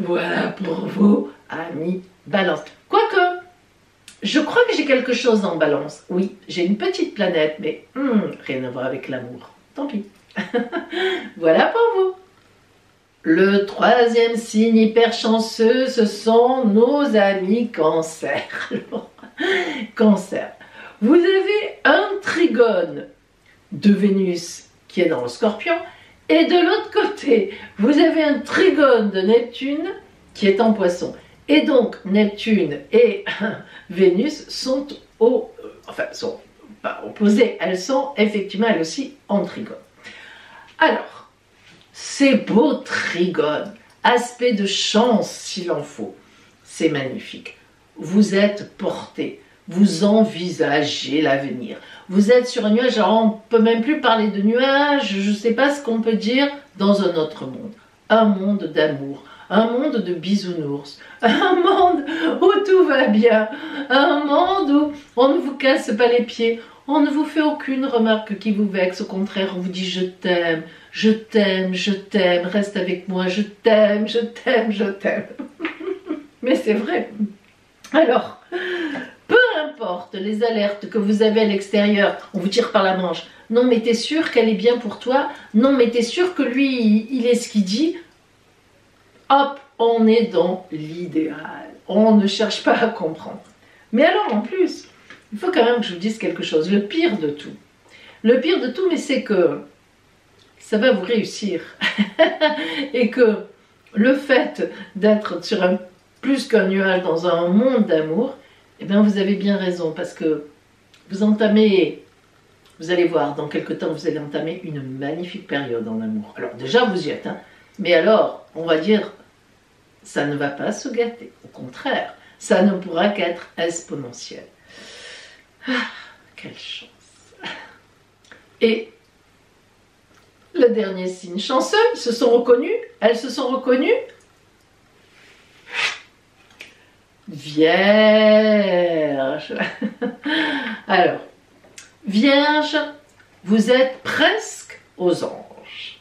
Voilà pour vous, amis Balance. Quoique, je crois que j'ai quelque chose en Balance. Oui, j'ai une petite planète, mais hum, rien à voir avec l'amour. Tant pis. Voilà pour vous. Le troisième signe hyper chanceux, ce sont nos amis Cancer. Cancer. Vous avez un trigone de Vénus qui est dans le Scorpion et de l'autre côté, vous avez un trigone de Neptune qui est en Poisson. Et donc, Neptune et Vénus sont au, enfin, sont pas opposées. Elles sont effectivement elles aussi en trigone. Alors, ces beaux trigones, aspect de chance s'il en faut, c'est magnifique. Vous êtes porté, vous envisagez l'avenir. Vous êtes sur un nuage, alors on ne peut même plus parler de nuage, je ne sais pas ce qu'on peut dire dans un autre monde. Un monde d'amour, un monde de bisounours, un monde où tout va bien, un monde où on ne vous casse pas les pieds. On ne vous fait aucune remarque qui vous vexe, au contraire, on vous dit « je t'aime, je t'aime, je t'aime, reste avec moi, je t'aime, je t'aime, je t'aime ». Mais c'est vrai. Alors, peu importe les alertes que vous avez à l'extérieur, on vous tire par la manche. Non mais t'es sûr qu'elle est bien pour toi? Non mais t'es sûr que lui, il est ce qu'il dit? Hop, on est dans l'idéal, on ne cherche pas à comprendre. Mais alors en plus, il faut quand même que je vous dise quelque chose, le pire de tout. Le pire de tout, mais c'est que ça va vous réussir. Et que le fait d'être sur un, plus qu'un nuage dans un monde d'amour, eh bien vous avez bien raison, parce que vous entamez, vous allez voir, dans quelques temps, vous allez entamer une magnifique période en amour. Alors déjà, vous y êtes, hein, mais alors, on va dire, ça ne va pas se gâter. Au contraire, ça ne pourra qu'être exponentiel. Ah, quelle chance. Et le dernier signe chanceux, ils se sont reconnus, elles se sont reconnues. Vierge. Alors, Vierge, vous êtes presque aux anges.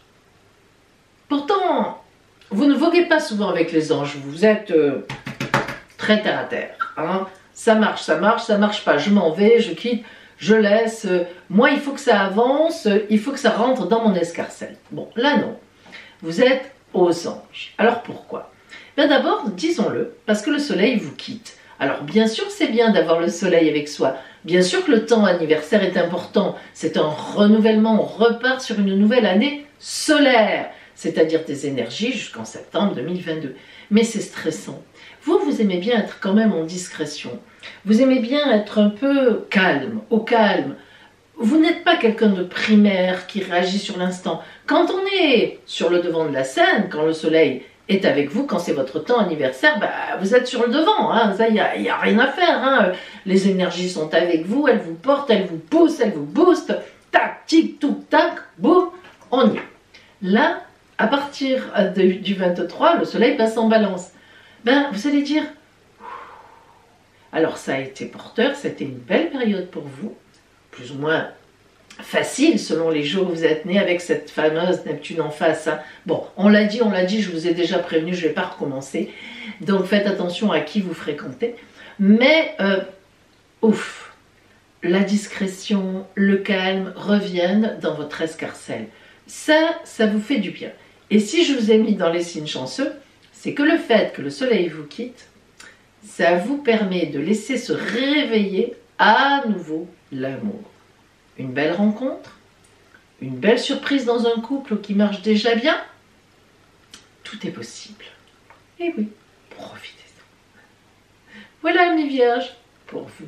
Pourtant, vous ne voguez pas souvent avec les anges, vous êtes euh, très terre à terre. Hein. Ça marche, ça marche, ça marche pas, je m'en vais, je quitte, je laisse. Euh, moi, il faut que ça avance, euh, il faut que ça rentre dans mon escarcelle. Bon, là non, vous êtes aux anges. Alors pourquoi? Bien d'abord, disons-le, parce que le soleil vous quitte. Alors bien sûr, c'est bien d'avoir le soleil avec soi. Bien sûr que le temps anniversaire est important. C'est un renouvellement, on repart sur une nouvelle année solaire, c'est-à-dire des énergies jusqu'en septembre deux mille vingt-deux. Mais c'est stressant. Vous, vous aimez bien être quand même en discrétion. Vous aimez bien être un peu calme, au calme. Vous n'êtes pas quelqu'un de primaire qui réagit sur l'instant. Quand on est sur le devant de la scène, quand le soleil est avec vous, quand c'est votre temps anniversaire, bah, vous êtes sur le devant, hein, ça, il n'y a, y a rien à faire. Hein. Les énergies sont avec vous, elles vous portent, elles vous poussent, elles vous boostent. Tac, tic, touc, tac, boum, on y est. Là, à partir de, du vingt-trois, le soleil passe en balance. Ben, vous allez dire, alors ça a été porteur, c'était une belle période pour vous, plus ou moins facile selon les jours où vous êtes nés avec cette fameuse Neptune en face. Hein. Bon, on l'a dit, on l'a dit, je vous ai déjà prévenu, je ne vais pas recommencer. Donc faites attention à qui vous fréquentez. Mais, euh, ouf, la discrétion, le calme reviennent dans votre escarcelle. Ça, ça vous fait du bien. Et si je vous ai mis dans les signes chanceux, c'est que le fait que le soleil vous quitte, ça vous permet de laisser se réveiller à nouveau l'amour. Une belle rencontre, une belle surprise dans un couple qui marche déjà bien, tout est possible. Et oui, profitez-en. Voilà, amis vierges, pour vous.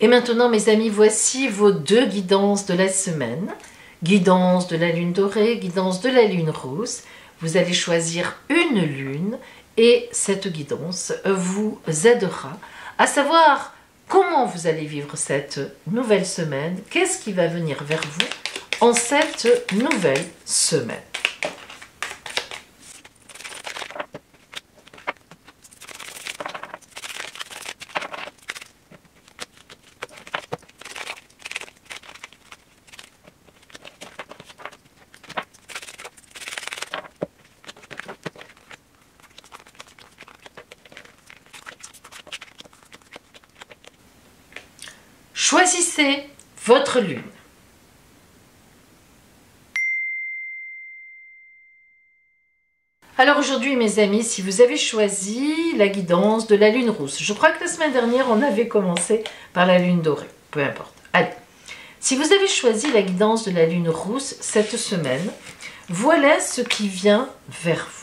Et maintenant, mes amis, voici vos deux guidances de la semaine. Guidance de la lune dorée, guidance de la lune rousse. Vous allez choisir une lune et cette guidance vous aidera à savoir comment vous allez vivre cette nouvelle semaine, qu'est-ce qui va venir vers vous en cette nouvelle semaine. Choisissez votre lune. Alors aujourd'hui, mes amis, si vous avez choisi la guidance de la lune rousse, je crois que la semaine dernière, on avait commencé par la lune dorée, peu importe. Allez, si vous avez choisi la guidance de la lune rousse cette semaine, voilà ce qui vient vers vous.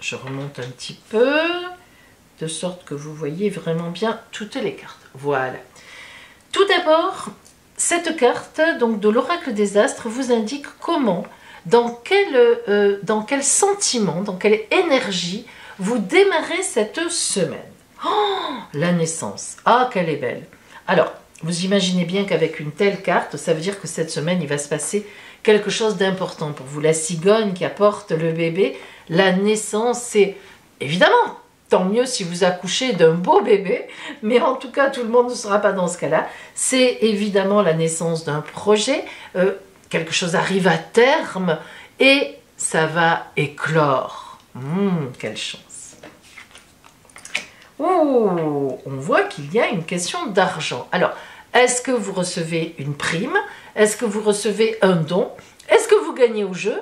Je remonte un petit peu, de sorte que vous voyez vraiment bien toutes les cartes. Voilà. Tout d'abord, cette carte donc de l'oracle des astres vous indique comment, dans quel, euh, dans quel sentiment, dans quelle énergie vous démarrez cette semaine. Oh, la naissance. Ah, qu'elle est belle. Alors, vous imaginez bien qu'avec une telle carte, ça veut dire que cette semaine, il va se passer quelque chose d'important pour vous. La cigogne qui apporte le bébé, la naissance, c'est évidemment, tant mieux si vous accouchez d'un beau bébé, mais en tout cas, tout le monde ne sera pas dans ce cas-là. C'est évidemment la naissance d'un projet, euh, quelque chose arrive à terme et ça va éclore. Hum, quelle chance. Oh, on voit qu'il y a une question d'argent. Alors, est-ce que vous recevez une prime? Est-ce que vous recevez un don? Est-ce que vous gagnez au jeu?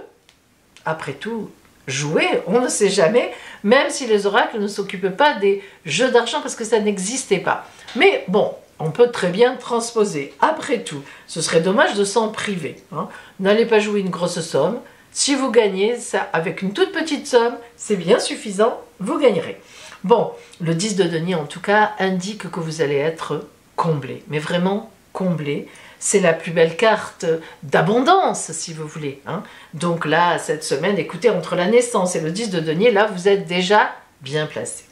Après tout, jouer, on ne sait jamais, même si les oracles ne s'occupent pas des jeux d'argent parce que ça n'existait pas. Mais bon, on peut très bien transposer. Après tout, ce serait dommage de s'en priver. Hein. N'allez pas jouer une grosse somme. Si vous gagnez ça avec une toute petite somme, c'est bien suffisant, vous gagnerez. Bon, le dix de denier en tout cas indique que vous allez être comblé, mais vraiment comblé. C'est la plus belle carte d'abondance, si vous voulez. Hein. Donc là, cette semaine, écoutez, entre la naissance et le dix de denier, là, vous êtes déjà bien placé.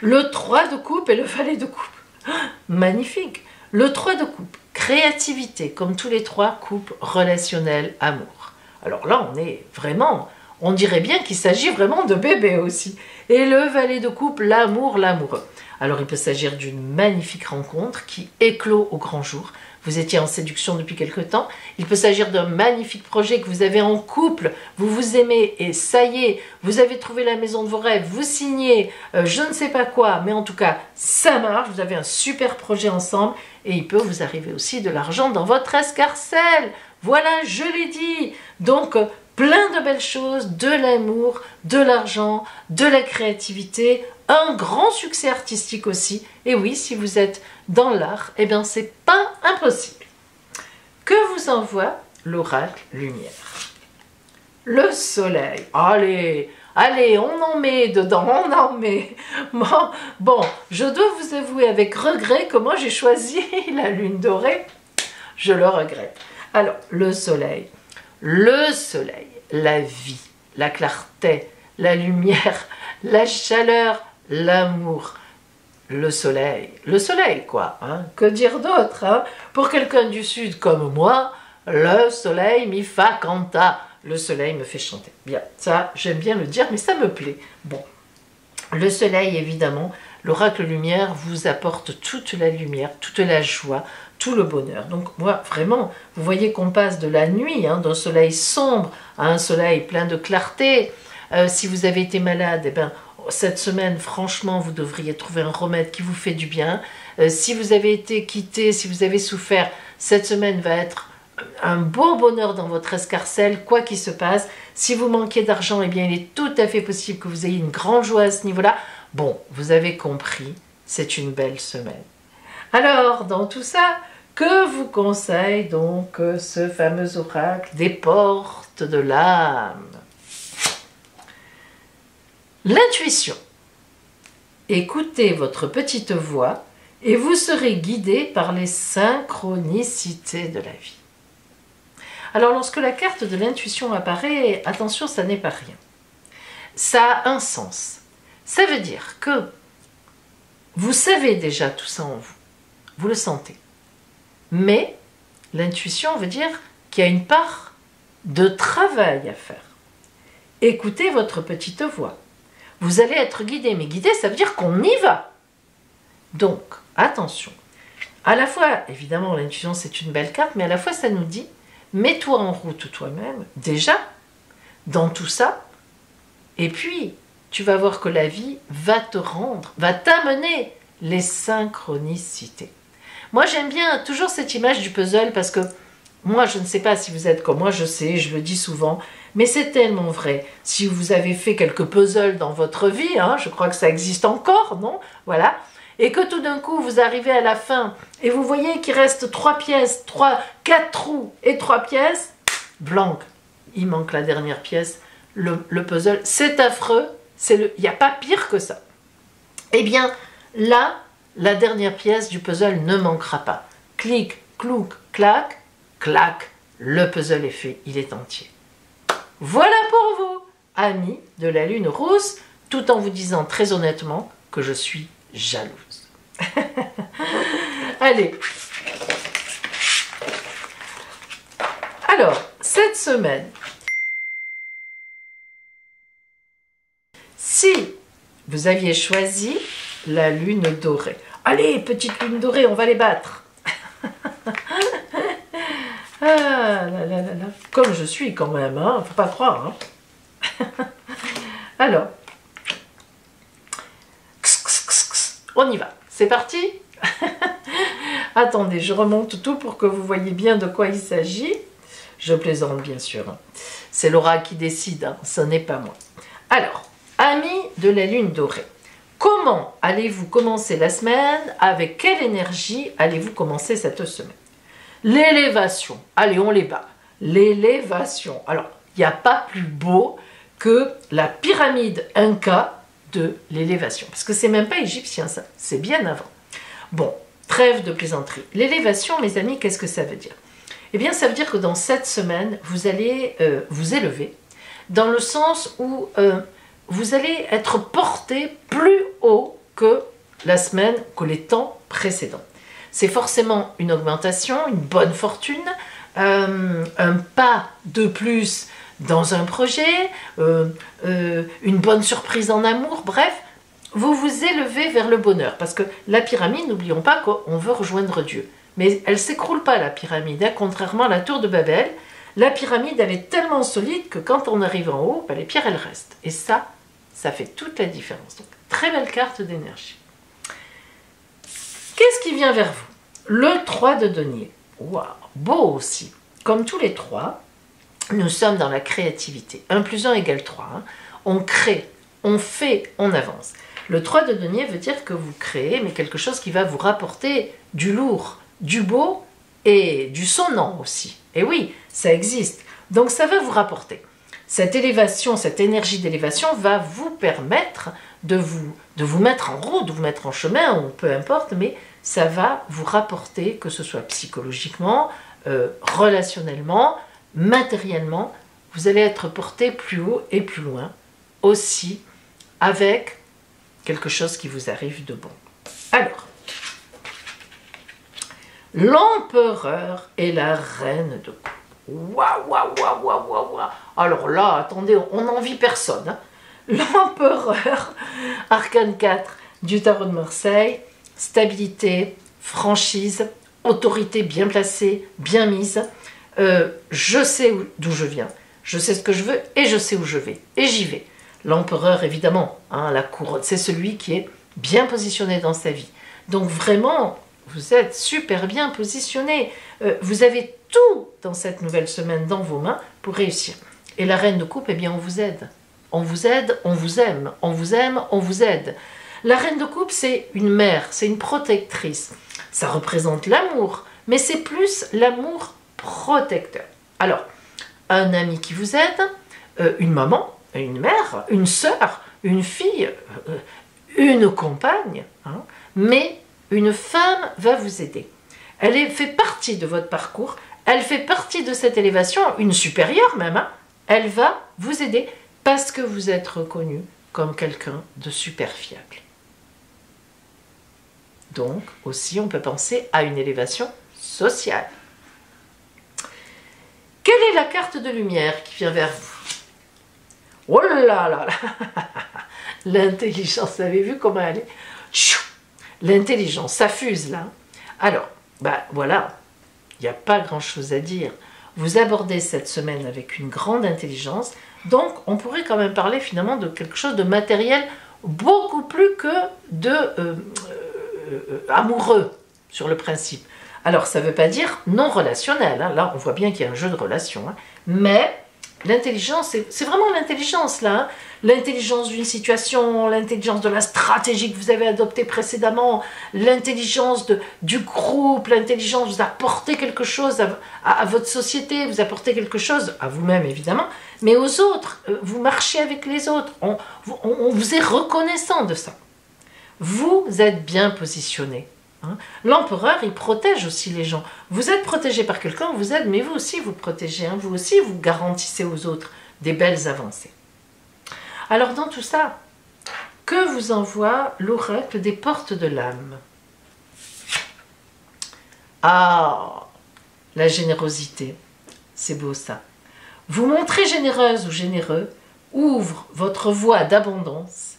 Le trois de coupe et le valet de coupe. Oh, magnifique. Le trois de coupe, créativité, comme tous les trois coupes relationnelles, amour. Alors là, on est vraiment... On dirait bien qu'il s'agit vraiment de bébé aussi. Et le valet de coupe, l'amour, l'amoureux. Alors il peut s'agir d'une magnifique rencontre qui éclot au grand jour. Vous étiez en séduction depuis quelque temps. Il peut s'agir d'un magnifique projet que vous avez en couple. Vous vous aimez et ça y est, vous avez trouvé la maison de vos rêves. Vous signez, euh, je ne sais pas quoi, mais en tout cas, ça marche. Vous avez un super projet ensemble et il peut vous arriver aussi de l'argent dans votre escarcelle. Voilà, je l'ai dit. Donc, euh, plein de belles choses, de l'amour, de l'argent, de la créativité, un grand succès artistique aussi. Et oui, si vous êtes dans l'art, eh bien, c'est pas impossible. Que vous envoie l'oracle lumière? Le soleil. Allez, allez, on en met dedans, on en met. Bon, bon je dois vous avouer avec regret comment j'ai choisi la lune dorée. Je le regrette. Alors, le soleil. Le soleil, la vie, la clarté, la lumière, la chaleur, l'amour. Le soleil, le soleil quoi, hein? Que dire d'autre, hein? Pour quelqu'un du sud comme moi, le soleil mi fa canta, le soleil me fait chanter. Bien, ça j'aime bien le dire mais ça me plaît. Bon, le soleil évidemment, l'oracle lumière vous apporte toute la lumière, toute la joie, tout le bonheur. Donc moi vraiment, vous voyez qu'on passe de la nuit, hein, d'un soleil sombre à un soleil plein de clarté. Euh, si vous avez été malade, eh ben, cette semaine franchement vous devriez trouver un remède qui vous fait du bien. Euh, si vous avez été quitté, si vous avez souffert, cette semaine va être un beau bonheur dans votre escarcelle, quoi qu'il se passe. Si vous manquez d'argent, eh bien il est tout à fait possible que vous ayez une grande joie à ce niveau-là. Bon, vous avez compris, c'est une belle semaine. Alors, dans tout ça, que vous conseille donc ce fameux oracle des portes de l'âme? L'intuition. Écoutez votre petite voix et vous serez guidé par les synchronicités de la vie. Alors, lorsque la carte de l'intuition apparaît, attention, ça n'est pas rien. Ça a un sens. Ça veut dire que vous savez déjà tout ça en vous. Vous le sentez. Mais l'intuition veut dire qu'il y a une part de travail à faire. Écoutez votre petite voix. Vous allez être guidé. Mais guidé, ça veut dire qu'on y va. Donc, attention. À la fois, évidemment, l'intuition, c'est une belle carte, mais à la fois, ça nous dit, mets-toi en route toi-même, déjà, dans tout ça. Et puis, tu vas voir que la vie va te rendre, va t'amener les synchronicités. Moi, j'aime bien toujours cette image du puzzle parce que moi, je ne sais pas si vous êtes comme moi, je sais, je le dis souvent, mais c'est tellement vrai. Si vous avez fait quelques puzzles dans votre vie, hein, je crois que ça existe encore, non? Voilà. Et que tout d'un coup, vous arrivez à la fin et vous voyez qu'il reste trois pièces, trois, quatre trous et trois pièces, blanc. Il manque la dernière pièce, le, le puzzle. C'est affreux, il n'y a pas pire que ça. Eh bien, là, la dernière pièce du puzzle ne manquera pas. Clic, clouc, clac, clac, le puzzle est fait, il est entier. Voilà pour vous, amis de la lune rousse, tout en vous disant très honnêtement que je suis jalouse. Allez. Alors, cette semaine, si vous aviez choisi la lune dorée, allez, petite lune dorée, on va les battre. Ah, là, là, là, là. Comme je suis quand même, hein, faut pas croire. Hein. Alors, on y va, c'est parti. Attendez, je remonte tout pour que vous voyez bien de quoi il s'agit. Je plaisante bien sûr. C'est l'oracle qui décide, hein, ce n'est pas moi. Alors, amis de la lune dorée. Comment allez-vous commencer la semaine? Avec quelle énergie allez-vous commencer cette semaine? L'élévation. Allez, on les bat. L'élévation. Alors, il n'y a pas plus beau que la pyramide Inca de l'élévation. Parce que c'est même pas égyptien, ça. C'est bien avant. Bon, trêve de plaisanterie. L'élévation, mes amis, qu'est-ce que ça veut dire? Eh bien, ça veut dire que dans cette semaine, vous allez euh, vous élever dans le sens où... Euh, vous allez être porté plus haut que la semaine, que les temps précédents. C'est forcément une augmentation, une bonne fortune, euh, un pas de plus dans un projet, euh, euh, une bonne surprise en amour, bref, vous vous élevez vers le bonheur. Parce que la pyramide, n'oublions pas qu'on veut rejoindre Dieu. Mais elle ne s'écroule pas, la pyramide, hein, contrairement à la tour de Babel. La pyramide, elle est tellement solide que quand on arrive en haut, ben, les pierres, elles restent. Et ça, ça fait toute la différence. Donc, très belle carte d'énergie. Qu'est-ce qui vient vers vous? Le trois de denier. Waouh, beau aussi. Comme tous les trois, nous sommes dans la créativité. un plus un égale trois. Hein. On crée, on fait, on avance. Le trois de denier veut dire que vous créez, mais quelque chose qui va vous rapporter du lourd, du beau et du sonnant aussi. Et oui, ça existe. Donc ça va vous rapporter. Cette élévation, cette énergie d'élévation va vous permettre de vous, de vous mettre en route, de vous mettre en chemin, ou peu importe, mais ça va vous rapporter, que ce soit psychologiquement, euh, relationnellement, matériellement, vous allez être porté plus haut et plus loin, aussi avec quelque chose qui vous arrive de bon. Alors, l'empereur et la reine de coupe. Waouh, waouh, waouh, waouh, waouh, waouh. Alors là, attendez, on n'envie personne. Hein. L'empereur, arcane quatre du tarot de Marseille, stabilité, franchise, autorité bien placée, bien mise. Euh, je sais d'où je viens, je sais ce que je veux et je sais où je vais. Et j'y vais. L'empereur, évidemment, hein, la couronne, c'est celui qui est bien positionné dans sa vie. Donc vraiment, vous êtes super bien positionné. Euh, vous avez tout dans cette nouvelle semaine dans vos mains pour réussir. Et la reine de coupe, eh bien, on vous aide. On vous aide, on vous aime, on vous aime, on vous aide. La reine de coupe, c'est une mère, c'est une protectrice. Ça représente l'amour, mais c'est plus l'amour protecteur. Alors, un ami qui vous aide, euh, une maman, une mère, une sœur, une fille, euh, une compagne, hein, mais une femme va vous aider. Elle fait partie de votre parcours, elle fait partie de cette élévation, une supérieure même, hein, elle va vous aider parce que vous êtes reconnu comme quelqu'un de super fiable. Donc, aussi, on peut penser à une élévation sociale. Quelle est la carte de lumière qui vient vers vous? Oh là là là là! L'intelligence, vous avez vu comment elle est? L'intelligence, ça fuse là. Alors, bah voilà, il n'y a pas grand-chose à dire. Vous abordez cette semaine avec une grande intelligence, donc on pourrait quand même parler finalement de quelque chose de matériel beaucoup plus que de euh, euh, euh, amoureux sur le principe. Alors ça ne veut pas dire non relationnel, hein. Là on voit bien qu'il y a un jeu de relations, hein. Mais l'intelligence, c'est vraiment l'intelligence là, hein. L'intelligence d'une situation, l'intelligence de la stratégie que vous avez adoptée précédemment, l'intelligence du groupe, l'intelligence, vous apportez quelque chose à, à, à votre société, vous apportez quelque chose à vous-même évidemment, mais aux autres, vous marchez avec les autres, on, on, on vous est reconnaissant de ça. Vous êtes bien positionné. Hein. L'empereur, il protège aussi les gens. Vous êtes protégé par quelqu'un, vous aide, mais vous aussi vous protégez, hein. Vous aussi vous garantissez aux autres des belles avancées. Alors dans tout ça, que vous envoie l'oracle des portes de l'âme? Ah, la générosité, c'est beau ça. Vous montrez généreuse ou généreux, ouvre votre voie d'abondance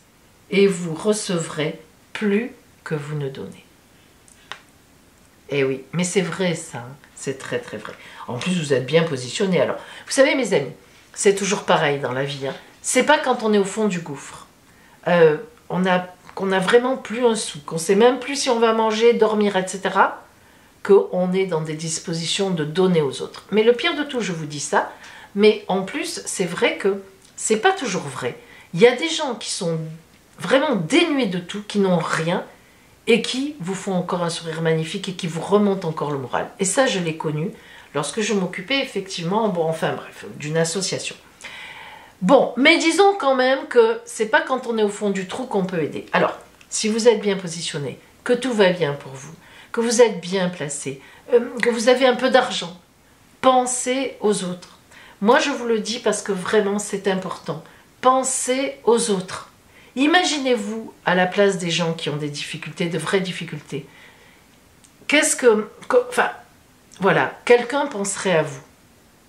et vous recevrez plus que vous ne donnez. Eh oui, mais c'est vrai ça, hein. C'est très très vrai. En plus vous êtes bien positionné alors. Vous savez mes amis, c'est toujours pareil dans la vie, hein. C'est pas quand on est au fond du gouffre, euh, on a, qu'on a vraiment plus un sou, qu'on sait même plus si on va manger, dormir, et cetera, qu'on est dans des dispositions de donner aux autres. Mais le pire de tout, je vous dis ça, mais en plus, c'est vrai que c'est pas toujours vrai. Il y a des gens qui sont vraiment dénués de tout, qui n'ont rien, et qui vous font encore un sourire magnifique, et qui vous remontent encore le moral. Et ça, je l'ai connu lorsque je m'occupais effectivement, bon, enfin bref, d'une association. Bon, mais disons quand même que c'est pas quand on est au fond du trou qu'on peut aider. Alors, si vous êtes bien positionné, que tout va bien pour vous, que vous êtes bien placé, euh, que vous avez un peu d'argent, pensez aux autres. Moi, je vous le dis parce que vraiment, c'est important. Pensez aux autres. Imaginez-vous à la place des gens qui ont des difficultés, de vraies difficultés. Qu'est-ce que... que enfin, Voilà, quelqu'un penserait à vous.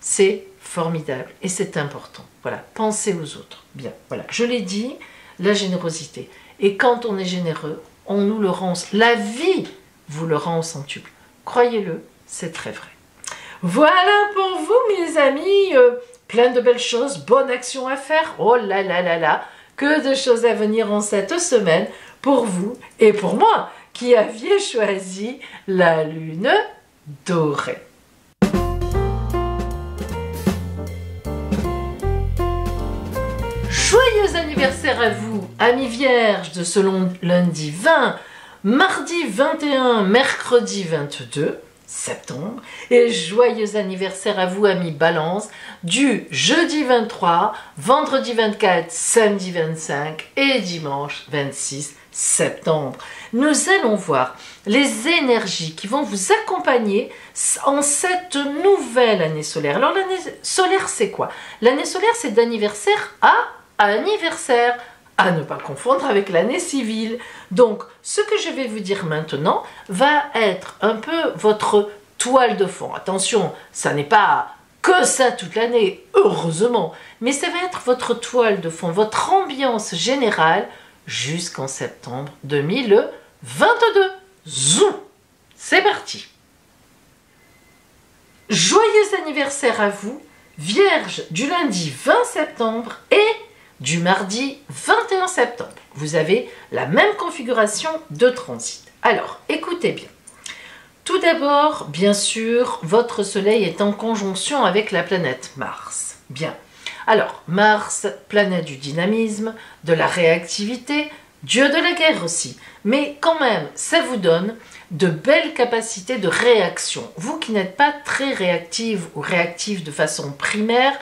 C'est formidable et c'est important. Voilà, pensez aux autres. Bien, voilà, je l'ai dit, la générosité. Et quand on est généreux, on nous le rend, la vie vous le rend au centuple. Croyez-le, c'est très vrai. Voilà pour vous, mes amis. Euh, plein de belles choses, bonnes actions à faire. Oh là là là là, que de choses à venir en cette semaine pour vous et pour moi qui aviez choisi la lune dorée. Joyeux anniversaire à vous, amis vierges de ce lundi vingt, mardi vingt et un, mercredi vingt-deux septembre, et joyeux anniversaire à vous, amis balance, du jeudi vingt-trois, vendredi vingt-quatre, samedi vingt-cinq et dimanche vingt-six septembre. Nous allons voir les énergies qui vont vous accompagner en cette nouvelle année solaire. Alors l'année solaire, c'est quoi? L'année solaire, c'est d'anniversaire à anniversaire, à ne pas confondre avec l'année civile. Donc, ce que je vais vous dire maintenant va être un peu votre toile de fond. Attention, ça n'est pas que ça toute l'année, heureusement, mais ça va être votre toile de fond, votre ambiance générale jusqu'en septembre deux mille vingt-deux. Zou, c'est parti. Joyeux anniversaire à vous, Vierge du lundi vingt septembre et du mardi vingt et un septembre. Vous avez la même configuration de transit. Alors, écoutez bien. Tout d'abord, bien sûr, votre soleil est en conjonction avec la planète Mars. Bien. Alors, Mars, planète du dynamisme, de la réactivité, dieu de la guerre aussi. Mais quand même, ça vous donne de belles capacités de réaction. Vous qui n'êtes pas très réactive ou réactive de façon primaire,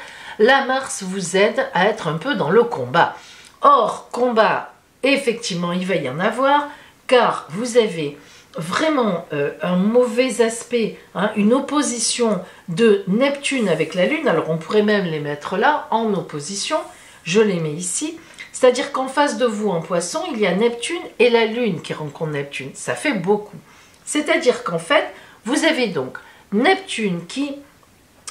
la Mars vous aide à être un peu dans le combat. Or, combat, effectivement, il va y en avoir, car vous avez vraiment euh, un mauvais aspect, hein, une opposition de Neptune avec la Lune. Alors, on pourrait même les mettre là, en opposition. Je les mets ici. C'est-à-dire qu'en face de vous, en Poisson, il y a Neptune et la Lune qui rencontrent Neptune. Ça fait beaucoup. C'est-à-dire qu'en fait, vous avez donc Neptune qui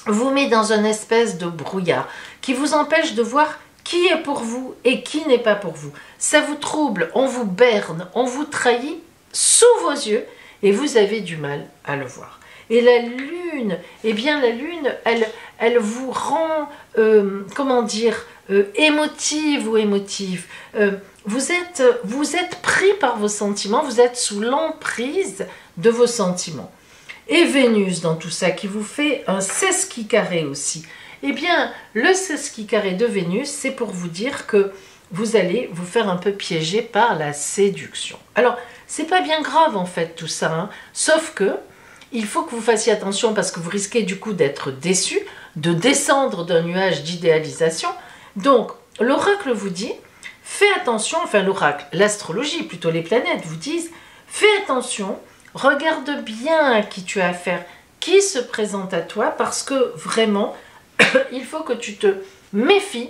vous met dans une espèce de brouillard qui vous empêche de voir qui est pour vous et qui n'est pas pour vous. Ça vous trouble, on vous berne, on vous trahit sous vos yeux et vous avez du mal à le voir. Et la Lune, eh bien la Lune, elle, elle vous rend, euh, comment dire, euh, émotive ou émotive. Euh, vous êtes, vous êtes pris par vos sentiments, vous êtes sous l'emprise de vos sentiments. Et Vénus dans tout ça qui vous fait un sesqui carré aussi. Eh bien, le sesqui carré de Vénus, c'est pour vous dire que vous allez vous faire un peu piéger par la séduction. Alors, c'est pas bien grave en fait tout ça, hein. Sauf que il faut que vous fassiez attention parce que vous risquez du coup d'être déçu, de descendre d'un nuage d'idéalisation. Donc, l'oracle vous dit, fais attention, enfin l'oracle, l'astrologie, plutôt les planètes vous disent, fais attention. Regarde bien à qui tu as affaire, qui se présente à toi, parce que vraiment, il faut que tu te méfies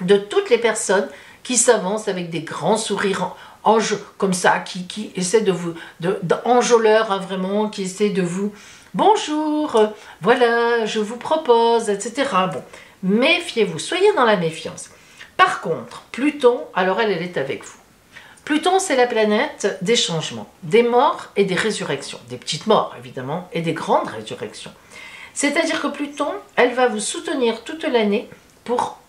de toutes les personnes qui s'avancent avec des grands sourires en, en, comme ça, qui, qui essaient de vous, d'enjôleurs, hein, vraiment, qui essaient de vous, bonjour, voilà, je vous propose, et cetera. Bon, méfiez-vous, soyez dans la méfiance. Par contre, Pluton, alors elle, elle est avec vous. Pluton, c'est la planète des changements, des morts et des résurrections. Des petites morts, évidemment, et des grandes résurrections. C'est-à-dire que Pluton, elle va vous soutenir toute l'année pour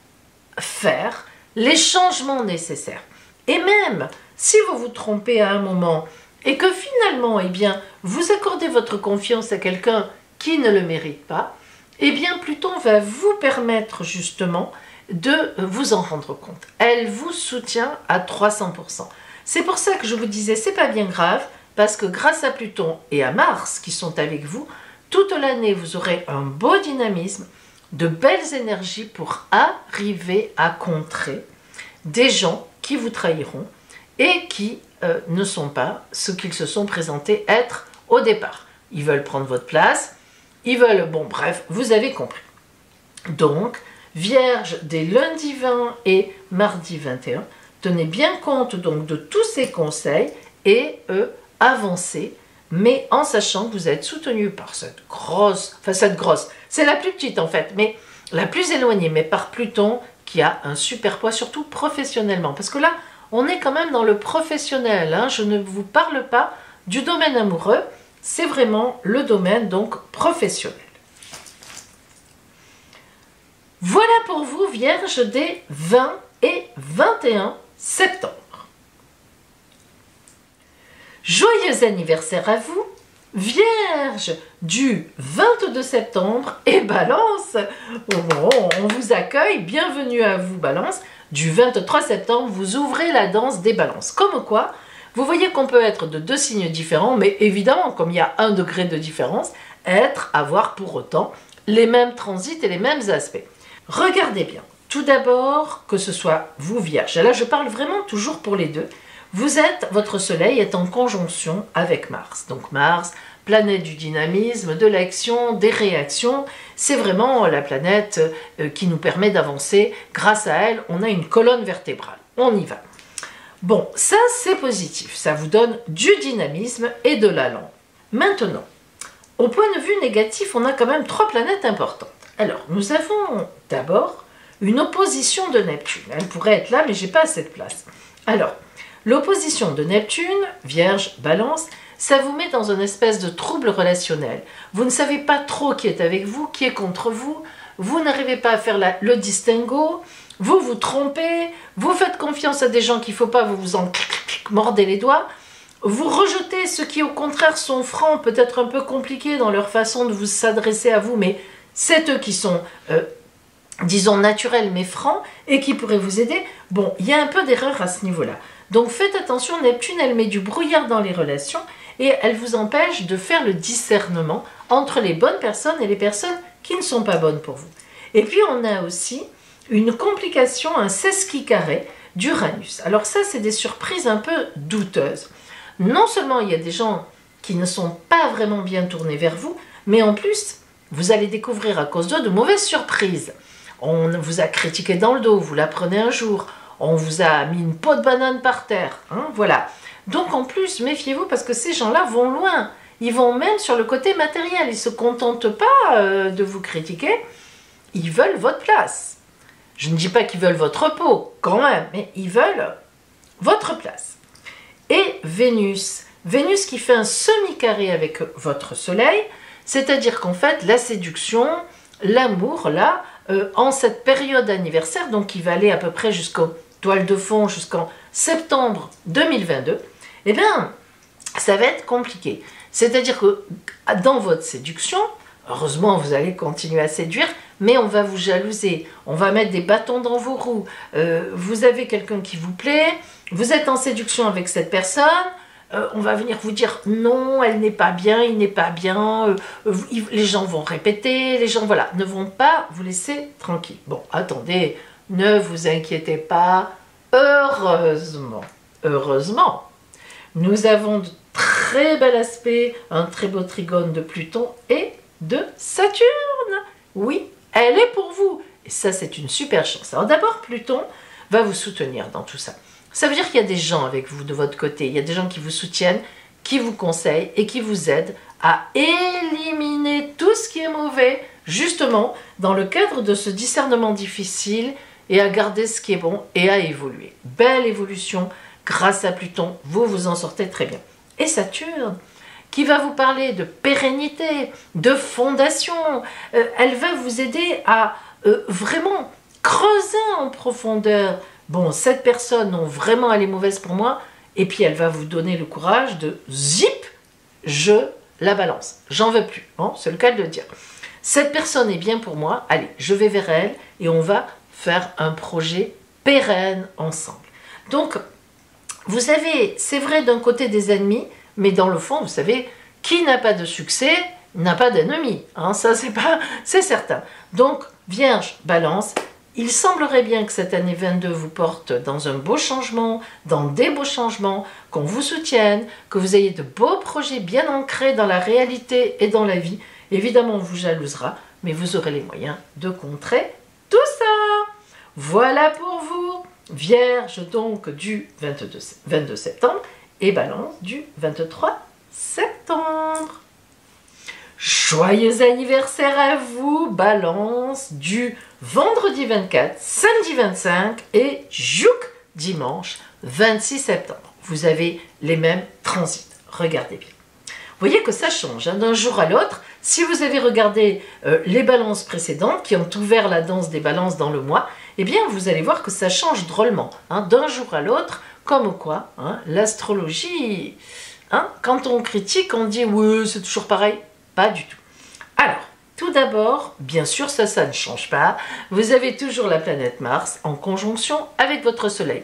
faire les changements nécessaires. Et même, si vous vous trompez à un moment et que finalement, eh bien, vous accordez votre confiance à quelqu'un qui ne le mérite pas, eh bien, Pluton va vous permettre justement de vous en rendre compte. Elle vous soutient à trois cents pour cent. C'est pour ça que je vous disais, c'est pas bien grave, parce que grâce à Pluton et à Mars qui sont avec vous, toute l'année vous aurez un beau dynamisme, de belles énergies pour arriver à contrer des gens qui vous trahiront et qui euh, ne sont pas ce qu'ils se sont présentés être au départ. Ils veulent prendre votre place, ils veulent, bon bref, vous avez compris. Donc, Vierge des lundis vingt et mardi vingt et un, tenez bien compte donc de tous ces conseils et euh, avancez mais en sachant que vous êtes soutenu par cette grosse, enfin cette grosse, c'est la plus petite en fait, mais la plus éloignée, mais par Pluton qui a un super poids, surtout professionnellement. Parce que là, on est quand même dans le professionnel, hein. Je ne vous parle pas du domaine amoureux, c'est vraiment le domaine donc professionnel. Voilà pour vous, Vierge, des vingt et vingt et un septembre. Joyeux anniversaire à vous, Vierge du vingt-deux septembre et Balance. Oh, on vous accueille, bienvenue à vous, Balance. Du vingt-trois septembre, vous ouvrez la danse des Balances. Comme quoi, vous voyez qu'on peut être de deux signes différents, mais évidemment, comme il y a un degré de différence, être, avoir pour autant les mêmes transits et les mêmes aspects. Regardez bien. Tout d'abord, que ce soit vous, Vierge, et là je parle vraiment toujours pour les deux, vous êtes, votre Soleil est en conjonction avec Mars. Donc Mars, planète du dynamisme, de l'action, des réactions, c'est vraiment la planète qui nous permet d'avancer. Grâce à elle, on a une colonne vertébrale. On y va. Bon, ça c'est positif, ça vous donne du dynamisme et de l'allant. Maintenant, au point de vue négatif, on a quand même trois planètes importantes. Alors, nous avons d'abord une opposition de Neptune. Elle pourrait être là, mais j'ai pas assez de place. Alors, l'opposition de Neptune, Vierge, Balance, ça vous met dans une espèce de trouble relationnel. Vous ne savez pas trop qui est avec vous, qui est contre vous, vous n'arrivez pas à faire la, le distinguo, vous vous trompez, vous faites confiance à des gens qu'il ne faut pas, vous vous en mordez les doigts, vous rejetez ceux qui au contraire sont francs, peut-être un peu compliqués dans leur façon de vous s'adresser à vous, mais c'est eux qui sont... Euh, disons naturel mais franc, et qui pourrait vous aider. Bon, il y a un peu d'erreur à ce niveau-là. Donc faites attention, Neptune, elle met du brouillard dans les relations, et elle vous empêche de faire le discernement entre les bonnes personnes et les personnes qui ne sont pas bonnes pour vous. Et puis on a aussi une complication, un sesqui carré d'Uranus. Alors ça, c'est des surprises un peu douteuses. Non seulement il y a des gens qui ne sont pas vraiment bien tournés vers vous, mais en plus, vous allez découvrir à cause d'eux de mauvaises surprises. On vous a critiqué dans le dos, vous l'apprenez un jour. On vous a mis une peau de banane par terre. Hein, voilà. Donc en plus, méfiez-vous parce que ces gens-là vont loin. Ils vont même sur le côté matériel. Ils ne se contentent pas euh, de vous critiquer. Ils veulent votre place. Je ne dis pas qu'ils veulent votre peau, quand même. Mais ils veulent votre place. Et Vénus. Vénus qui fait un semi-carré avec votre soleil. C'est-à-dire qu'en fait, la séduction, l'amour, là... Euh, en cette période anniversaire, donc qui va aller à peu près jusqu'aux toiles de fond, jusqu'en septembre deux mille vingt-deux, eh bien, ça va être compliqué. C'est-à-dire que dans votre séduction, heureusement, vous allez continuer à séduire, mais on va vous jalouser, on va mettre des bâtons dans vos roues. Euh, vous avez quelqu'un qui vous plaît, vous êtes en séduction avec cette personne, euh, on va venir vous dire « non, elle n'est pas bien, il n'est pas bien euh, », euh, les gens vont répéter, les gens voilà, ne vont pas vous laisser tranquille. Bon, attendez, ne vous inquiétez pas, heureusement, heureusement, nous avons de très bel aspect, un très beau trigone de Pluton et de Saturne. Oui, elle est pour vous, et ça c'est une super chance. Alors d'abord, Pluton va vous soutenir dans tout ça. Ça veut dire qu'il y a des gens avec vous de votre côté, il y a des gens qui vous soutiennent, qui vous conseillent et qui vous aident à éliminer tout ce qui est mauvais, justement dans le cadre de ce discernement difficile et à garder ce qui est bon et à évoluer. Belle évolution, grâce à Pluton, vous vous en sortez très bien. Et Saturne, qui va vous parler de pérennité, de fondation, euh, elle va vous aider à euh, vraiment creuser en profondeur. Bon, cette personne, non, vraiment, elle est mauvaise pour moi. Et puis, elle va vous donner le courage de zip, je la balance. J'en veux plus. Bon, c'est le cas de le dire. Cette personne est bien pour moi. Allez, je vais vers elle et on va faire un projet pérenne ensemble. Donc, vous avez, c'est vrai, d'un côté des ennemis, mais dans le fond, vous savez, qui n'a pas de succès n'a pas d'ennemis. Hein, ça, c'est pas, c'est certain. Donc, Vierge, Balance. Il semblerait bien que cette année vingt-deux vous porte dans un beau changement, dans des beaux changements, qu'on vous soutienne, que vous ayez de beaux projets bien ancrés dans la réalité et dans la vie. Évidemment, on vous jalousera, mais vous aurez les moyens de contrer tout ça. Voilà pour vous, Vierge donc du vingt-deux septembre et Balance du vingt-trois septembre. septembre. Joyeux anniversaire à vous, Balance, du vendredi vingt-quatre, samedi vingt-cinq et jouk dimanche vingt-six septembre. Vous avez les mêmes transits. Regardez bien. Vous voyez que ça change hein, d'un jour à l'autre. Si vous avez regardé euh, les balances précédentes qui ont ouvert la danse des balances dans le mois, eh bien vous allez voir que ça change drôlement hein, d'un jour à l'autre, comme quoi hein, l'astrologie, hein, quand on critique, on dit « oui, c'est toujours pareil ». Pas du tout. Alors, tout d'abord, bien sûr, ça, ça ne change pas. Vous avez toujours la planète Mars en conjonction avec votre Soleil.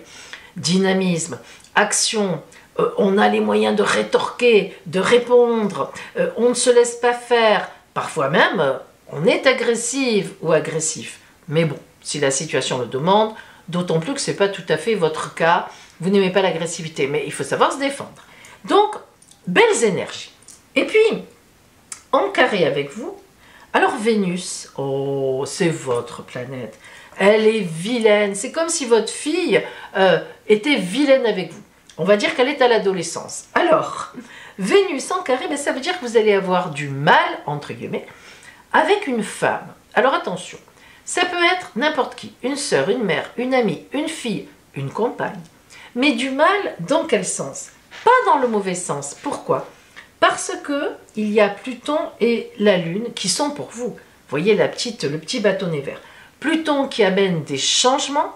Dynamisme, action, Euh, on a les moyens de rétorquer, de répondre, euh, on ne se laisse pas faire. Parfois même, euh, on est agressive ou agressif. Mais bon, si la situation le demande, d'autant plus que ce n'est pas tout à fait votre cas, vous n'aimez pas l'agressivité, mais il faut savoir se défendre. Donc, belles énergies. Et puis, en carré avec vous, alors Vénus, oh, c'est votre planète, elle est vilaine. C'est comme si votre fille euh, était vilaine avec vous. On va dire qu'elle est à l'adolescence. Alors, Vénus en carré, ben ça veut dire que vous allez avoir du mal, entre guillemets, avec une femme. Alors attention, ça peut être n'importe qui, une sœur, une mère, une amie, une fille, une compagne. Mais du mal, dans quel sens? Pas dans le mauvais sens. Pourquoi? Parce que il y a Pluton et la Lune qui sont pour vous. Voyez la petite, le petit bâtonnet vert. Pluton qui amène des changements,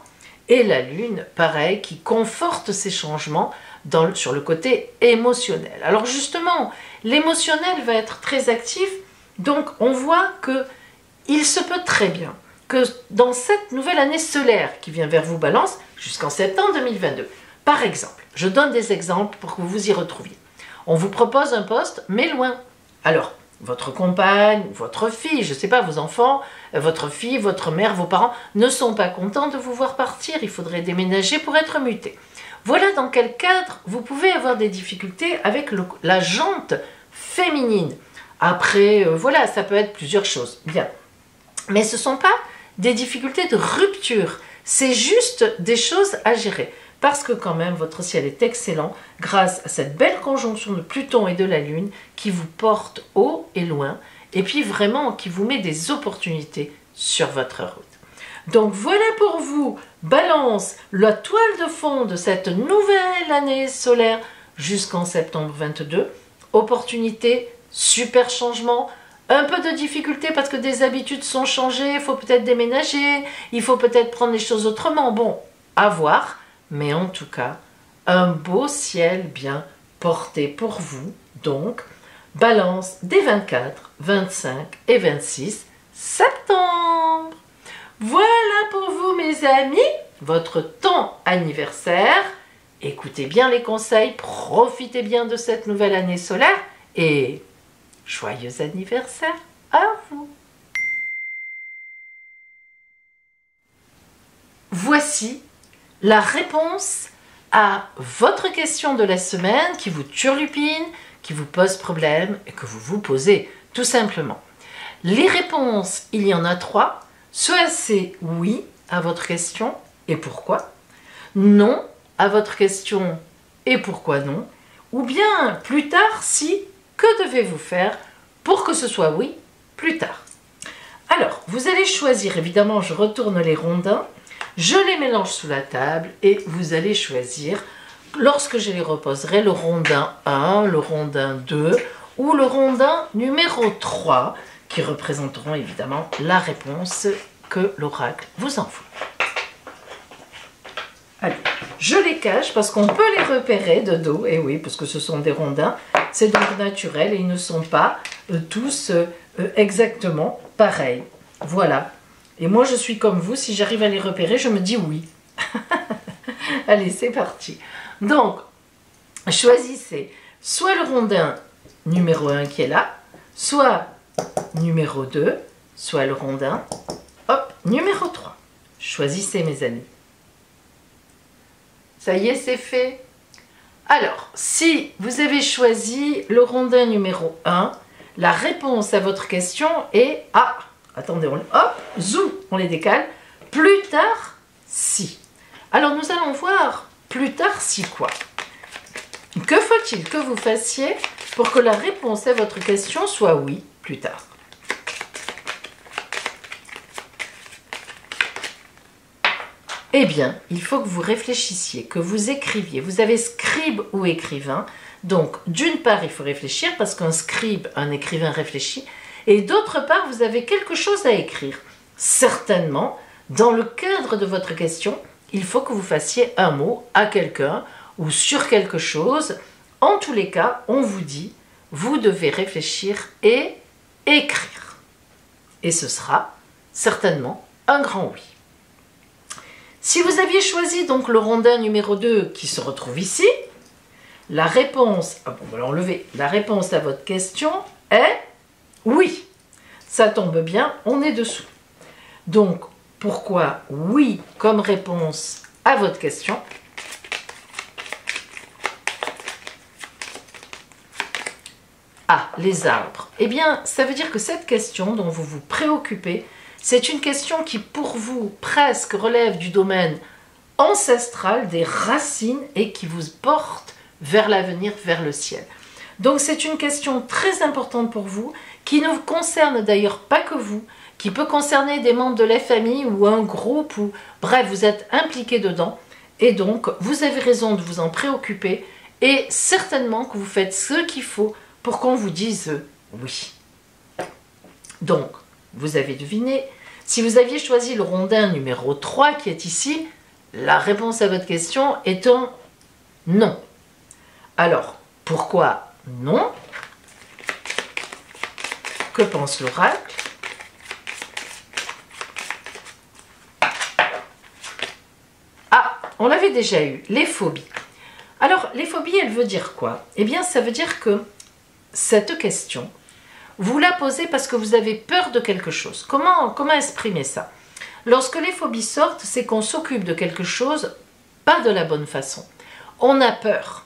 et la Lune, pareil, qui conforte ces changements dans le, sur le côté émotionnel. Alors justement, l'émotionnel va être très actif, donc on voit qu'il se peut très bien que dans cette nouvelle année solaire qui vient vers vous, Balance, jusqu'en septembre deux mille vingt-deux, par exemple, je donne des exemples pour que vous vous y retrouviez. On vous propose un poste, mais loin. Alors, votre compagne, votre fille, je ne sais pas, vos enfants, votre fille, votre mère, vos parents ne sont pas contents de vous voir partir. Il faudrait déménager pour être muté. Voilà dans quel cadre vous pouvez avoir des difficultés avec le, la jante féminine. Après, euh, voilà, ça peut être plusieurs choses. Bien. Mais ce ne sont pas des difficultés de rupture. C'est juste des choses à gérer. Parce que quand même, votre ciel est excellent grâce à cette belle conjonction de Pluton et de la Lune qui vous porte haut et loin et puis vraiment qui vous met des opportunités sur votre route. Donc voilà pour vous, Balance, la toile de fond de cette nouvelle année solaire jusqu'en septembre vingt-deux. Opportunités, super changement, un peu de difficulté parce que des habitudes sont changées, il faut peut-être déménager, il faut peut-être prendre les choses autrement. Bon, à voir. Mais en tout cas, un beau ciel bien porté pour vous. Donc, Balance des vingt-quatre, vingt-cinq et vingt-six septembre. Voilà pour vous, mes amis, votre temps anniversaire. Écoutez bien les conseils, profitez bien de cette nouvelle année solaire et joyeux anniversaire à vous. Voici la réponse à votre question de la semaine qui vous turlupine, qui vous pose problème et que vous vous posez, tout simplement. Les réponses, il y en a trois. Soit c'est oui à votre question et pourquoi, non à votre question et pourquoi non, ou bien plus tard si, que devez-vous faire pour que ce soit oui plus tard. Alors, vous allez choisir, évidemment, je retourne les rondins, je les mélange sous la table et vous allez choisir, lorsque je les reposerai, le rondin un, le rondin deux ou le rondin numéro trois qui représenteront évidemment la réponse que l'oracle vous envoie. Allez, je les cache parce qu'on peut les repérer de dos, et oui, parce que ce sont des rondins, c'est donc naturel et ils ne sont pas euh, tous euh, exactement pareils. Voilà. Et moi, je suis comme vous, si j'arrive à les repérer, je me dis oui. Allez, c'est parti. Donc, choisissez soit le rondin numéro un qui est là, soit numéro deux, soit le rondin, hop, numéro trois. Choisissez, mes amis. Ça y est, c'est fait. Alors, si vous avez choisi le rondin numéro un, la réponse à votre question est A. Attendez, on, hop, zoom, on les décale. Plus tard, si. Alors, nous allons voir plus tard, si quoi. Que faut-il que vous fassiez pour que la réponse à votre question soit oui plus tard. Eh bien, il faut que vous réfléchissiez, que vous écriviez. Vous avez scribe ou écrivain. Donc, d'une part, il faut réfléchir parce qu'un scribe, un écrivain réfléchit. Et d'autre part, vous avez quelque chose à écrire. Certainement, dans le cadre de votre question, il faut que vous fassiez un mot à quelqu'un ou sur quelque chose. En tous les cas, on vous dit, vous devez réfléchir et écrire. Et ce sera certainement un grand oui. Si vous aviez choisi donc le rondin numéro deux qui se retrouve ici, la réponse, ah bon, on va l'enlever, la réponse à votre question est oui. Ça tombe bien, on est dessous. Donc, pourquoi oui comme réponse à votre question? Ah, les arbres. Eh bien, ça veut dire que cette question dont vous vous préoccupez, c'est une question qui, pour vous, presque relève du domaine ancestral, des racines, et qui vous porte vers l'avenir, vers le ciel. Donc c'est une question très importante pour vous, qui ne vous concerne d'ailleurs pas que vous, qui peut concerner des membres de la famille ou un groupe, ou bref, vous êtes impliqué dedans, et donc vous avez raison de vous en préoccuper, et certainement que vous faites ce qu'il faut pour qu'on vous dise oui. Donc, vous avez deviné, si vous aviez choisi le rondin numéro trois qui est ici, la réponse à votre question étant non. Alors, pourquoi non? Que pense l'oracle? Ah, on l'avait déjà eu, les phobies. Alors, les phobies, elles veulent dire quoi? Eh bien, ça veut dire que cette question, vous la posez parce que vous avez peur de quelque chose. Comment, comment exprimer ça? Lorsque les phobies sortent, c'est qu'on s'occupe de quelque chose pas de la bonne façon. On a peur.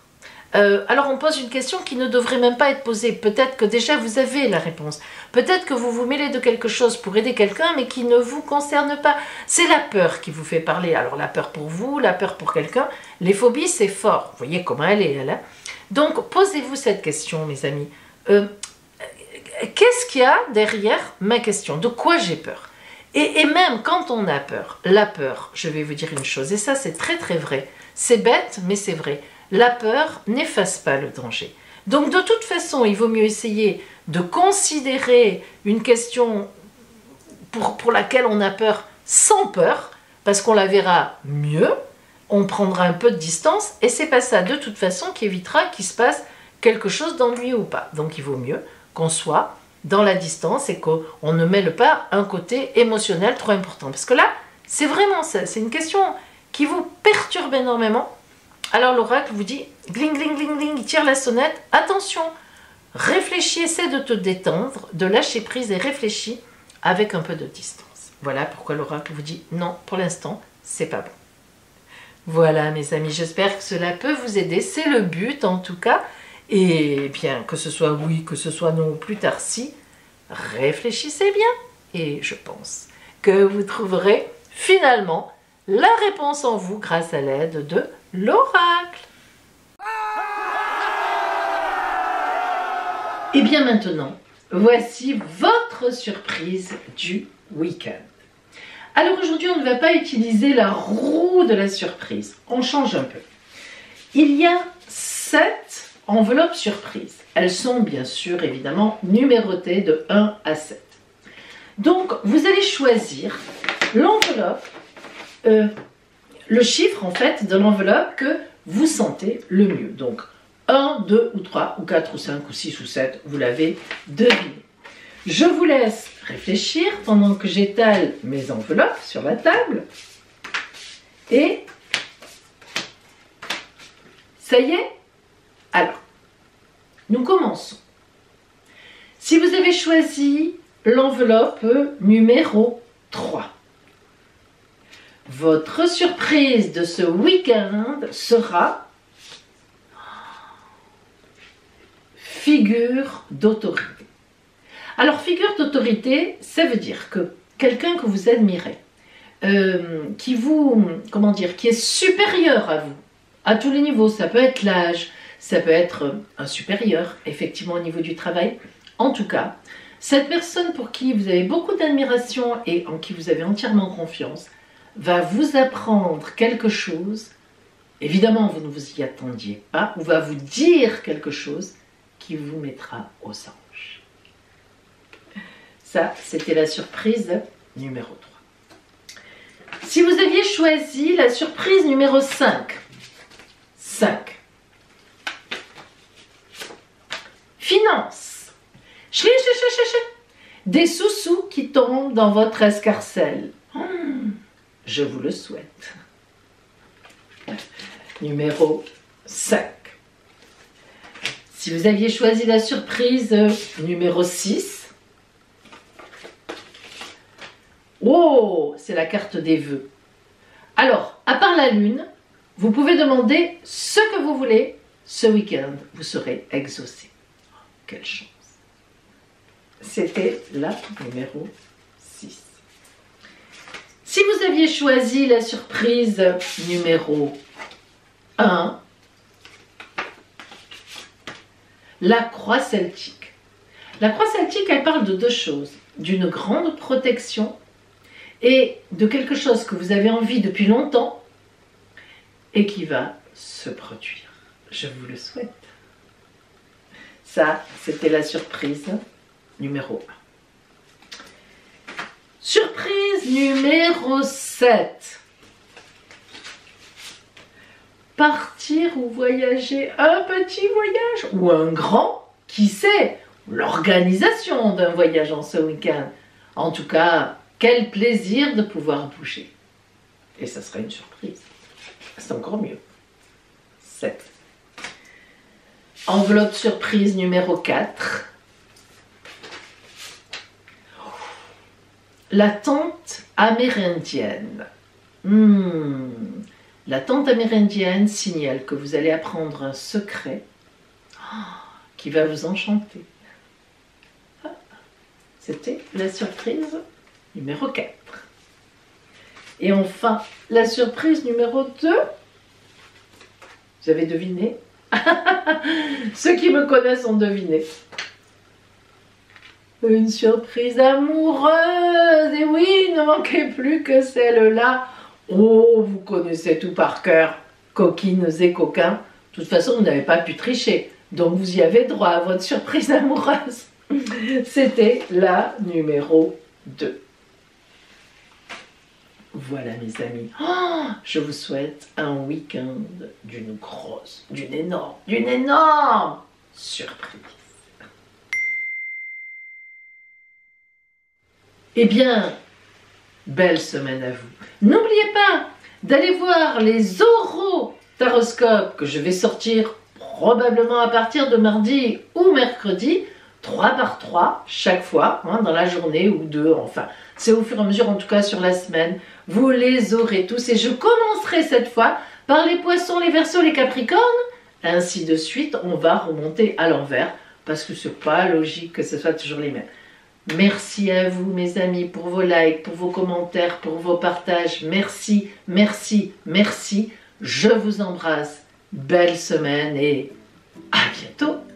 Euh, alors on pose une question qui ne devrait même pas être posée. Peut-être que déjà vous avez la réponse. Peut-être que vous vous mêlez de quelque chose pour aider quelqu'un, mais qui ne vous concerne pas. C'est la peur qui vous fait parler. Alors la peur pour vous, la peur pour quelqu'un. Les phobies, c'est fort. Vous voyez comment elle est, elle, hein? Donc posez-vous cette question, mes amis. Euh, Qu'est-ce qu'il y a derrière ma question? De quoi j'ai peur? et, et même quand on a peur, la peur, je vais vous dire une chose, et ça c'est très très vrai, c'est bête mais c'est vrai, la peur n'efface pas le danger. Donc de toute façon, il vaut mieux essayer de considérer une question pour, pour laquelle on a peur sans peur, parce qu'on la verra mieux, on prendra un peu de distance, et c'est pas ça de toute façon qui évitera qu'il se passe quelque chose d'ennuyeux ou pas. Donc il vaut mieux qu'on soit dans la distance et qu'on ne mêle pas un côté émotionnel trop important. Parce que là, c'est vraiment ça. C'est une question qui vous perturbe énormément. Alors l'oracle vous dit, gling, gling, gling, gling, il tire la sonnette. Attention, réfléchis, essaie de te détendre, de lâcher prise et réfléchis avec un peu de distance. Voilà pourquoi l'oracle vous dit, non, pour l'instant, c'est pas bon. Voilà mes amis, j'espère que cela peut vous aider. C'est le but en tout cas. Et bien, que ce soit oui, que ce soit non, ou plus tard si, réfléchissez bien. Et je pense que vous trouverez finalement la réponse en vous grâce à l'aide de l'oracle. Et bien maintenant, voici votre surprise du week-end. Alors aujourd'hui, on ne va pas utiliser la roue de la surprise. On change un peu. Il y a sept... enveloppes surprises. Elles sont bien sûr évidemment numérotées de un à sept. Donc vous allez choisir l'enveloppe, euh, le chiffre en fait de l'enveloppe que vous sentez le mieux. Donc un, deux ou trois ou quatre ou cinq ou six ou sept, vous l'avez deviné. Je vous laisse réfléchir pendant que j'étale mes enveloppes sur la table. Et ça y est. Alors, nous commençons. Si vous avez choisi l'enveloppe numéro trois, votre surprise de ce week-end sera figure d'autorité. Alors, figure d'autorité, ça veut dire que quelqu'un que vous admirez, euh, qui vous, comment dire, qui est supérieur à vous, à tous les niveaux, ça peut être l'âge, ça peut être un supérieur, effectivement, au niveau du travail. En tout cas, cette personne pour qui vous avez beaucoup d'admiration et en qui vous avez entièrement confiance va vous apprendre quelque chose, évidemment vous ne vous y attendiez pas, ou va vous dire quelque chose qui vous mettra au anges. Ça, c'était la surprise numéro trois. Si vous aviez choisi la surprise numéro cinq, cinq, finance, chri, chri, chri, chri, chri. Des sous-sous qui tombent dans votre escarcelle, hum, je vous le souhaite. Numéro cinq, si vous aviez choisi la surprise numéro six, oh, c'est la carte des vœux. Alors, à part la lune, vous pouvez demander ce que vous voulez. Ce week-end, vous serez exaucé. Quelle chance. C'était la numéro six. Si vous aviez choisi la surprise numéro un, la croix celtique. La croix celtique, elle parle de deux choses. D'une grande protection et de quelque chose que vous avez envie depuis longtemps et qui va se produire. Je vous le souhaite. Ça, c'était la surprise numéro un. Surprise numéro sept. Partir ou voyager, un petit voyage ou un grand, qui sait, l'organisation d'un voyage en ce week-end. En tout cas, quel plaisir de pouvoir bouger. Et ça serait une surprise. C'est encore mieux. sept. Enveloppe surprise numéro quatre. La tente amérindienne. Hmm. La tente amérindienne signale que vous allez apprendre un secret qui va vous enchanter. C'était la surprise numéro quatre. Et enfin, la surprise numéro deux. Vous avez deviné? Ceux qui me connaissent ont deviné. Une surprise amoureuse. Et oui, ne manquez plus que celle-là. Oh, vous connaissez tout par cœur. Coquines et coquins. De toute façon, vous n'avez pas pu tricher. Donc, vous y avez droit à votre surprise amoureuse. C'était la numéro deux. Voilà mes amis, oh, je vous souhaite un week-end d'une grosse, d'une énorme, d'une énorme surprise. Eh bien, belle semaine à vous. N'oubliez pas d'aller voir les oraux taroscopes que je vais sortir probablement à partir de mardi ou mercredi, trois par trois chaque fois, hein, dans la journée ou deux, enfin. C'est au fur et à mesure, en tout cas sur la semaine. Vous les aurez tous et je commencerai cette fois par les poissons, les verseaux, les capricornes. Ainsi de suite, on va remonter à l'envers parce que c'est pas logique que ce soit toujours les mêmes. Merci à vous mes amis pour vos likes, pour vos commentaires, pour vos partages. Merci, merci, merci. Je vous embrasse. Belle semaine et à bientôt.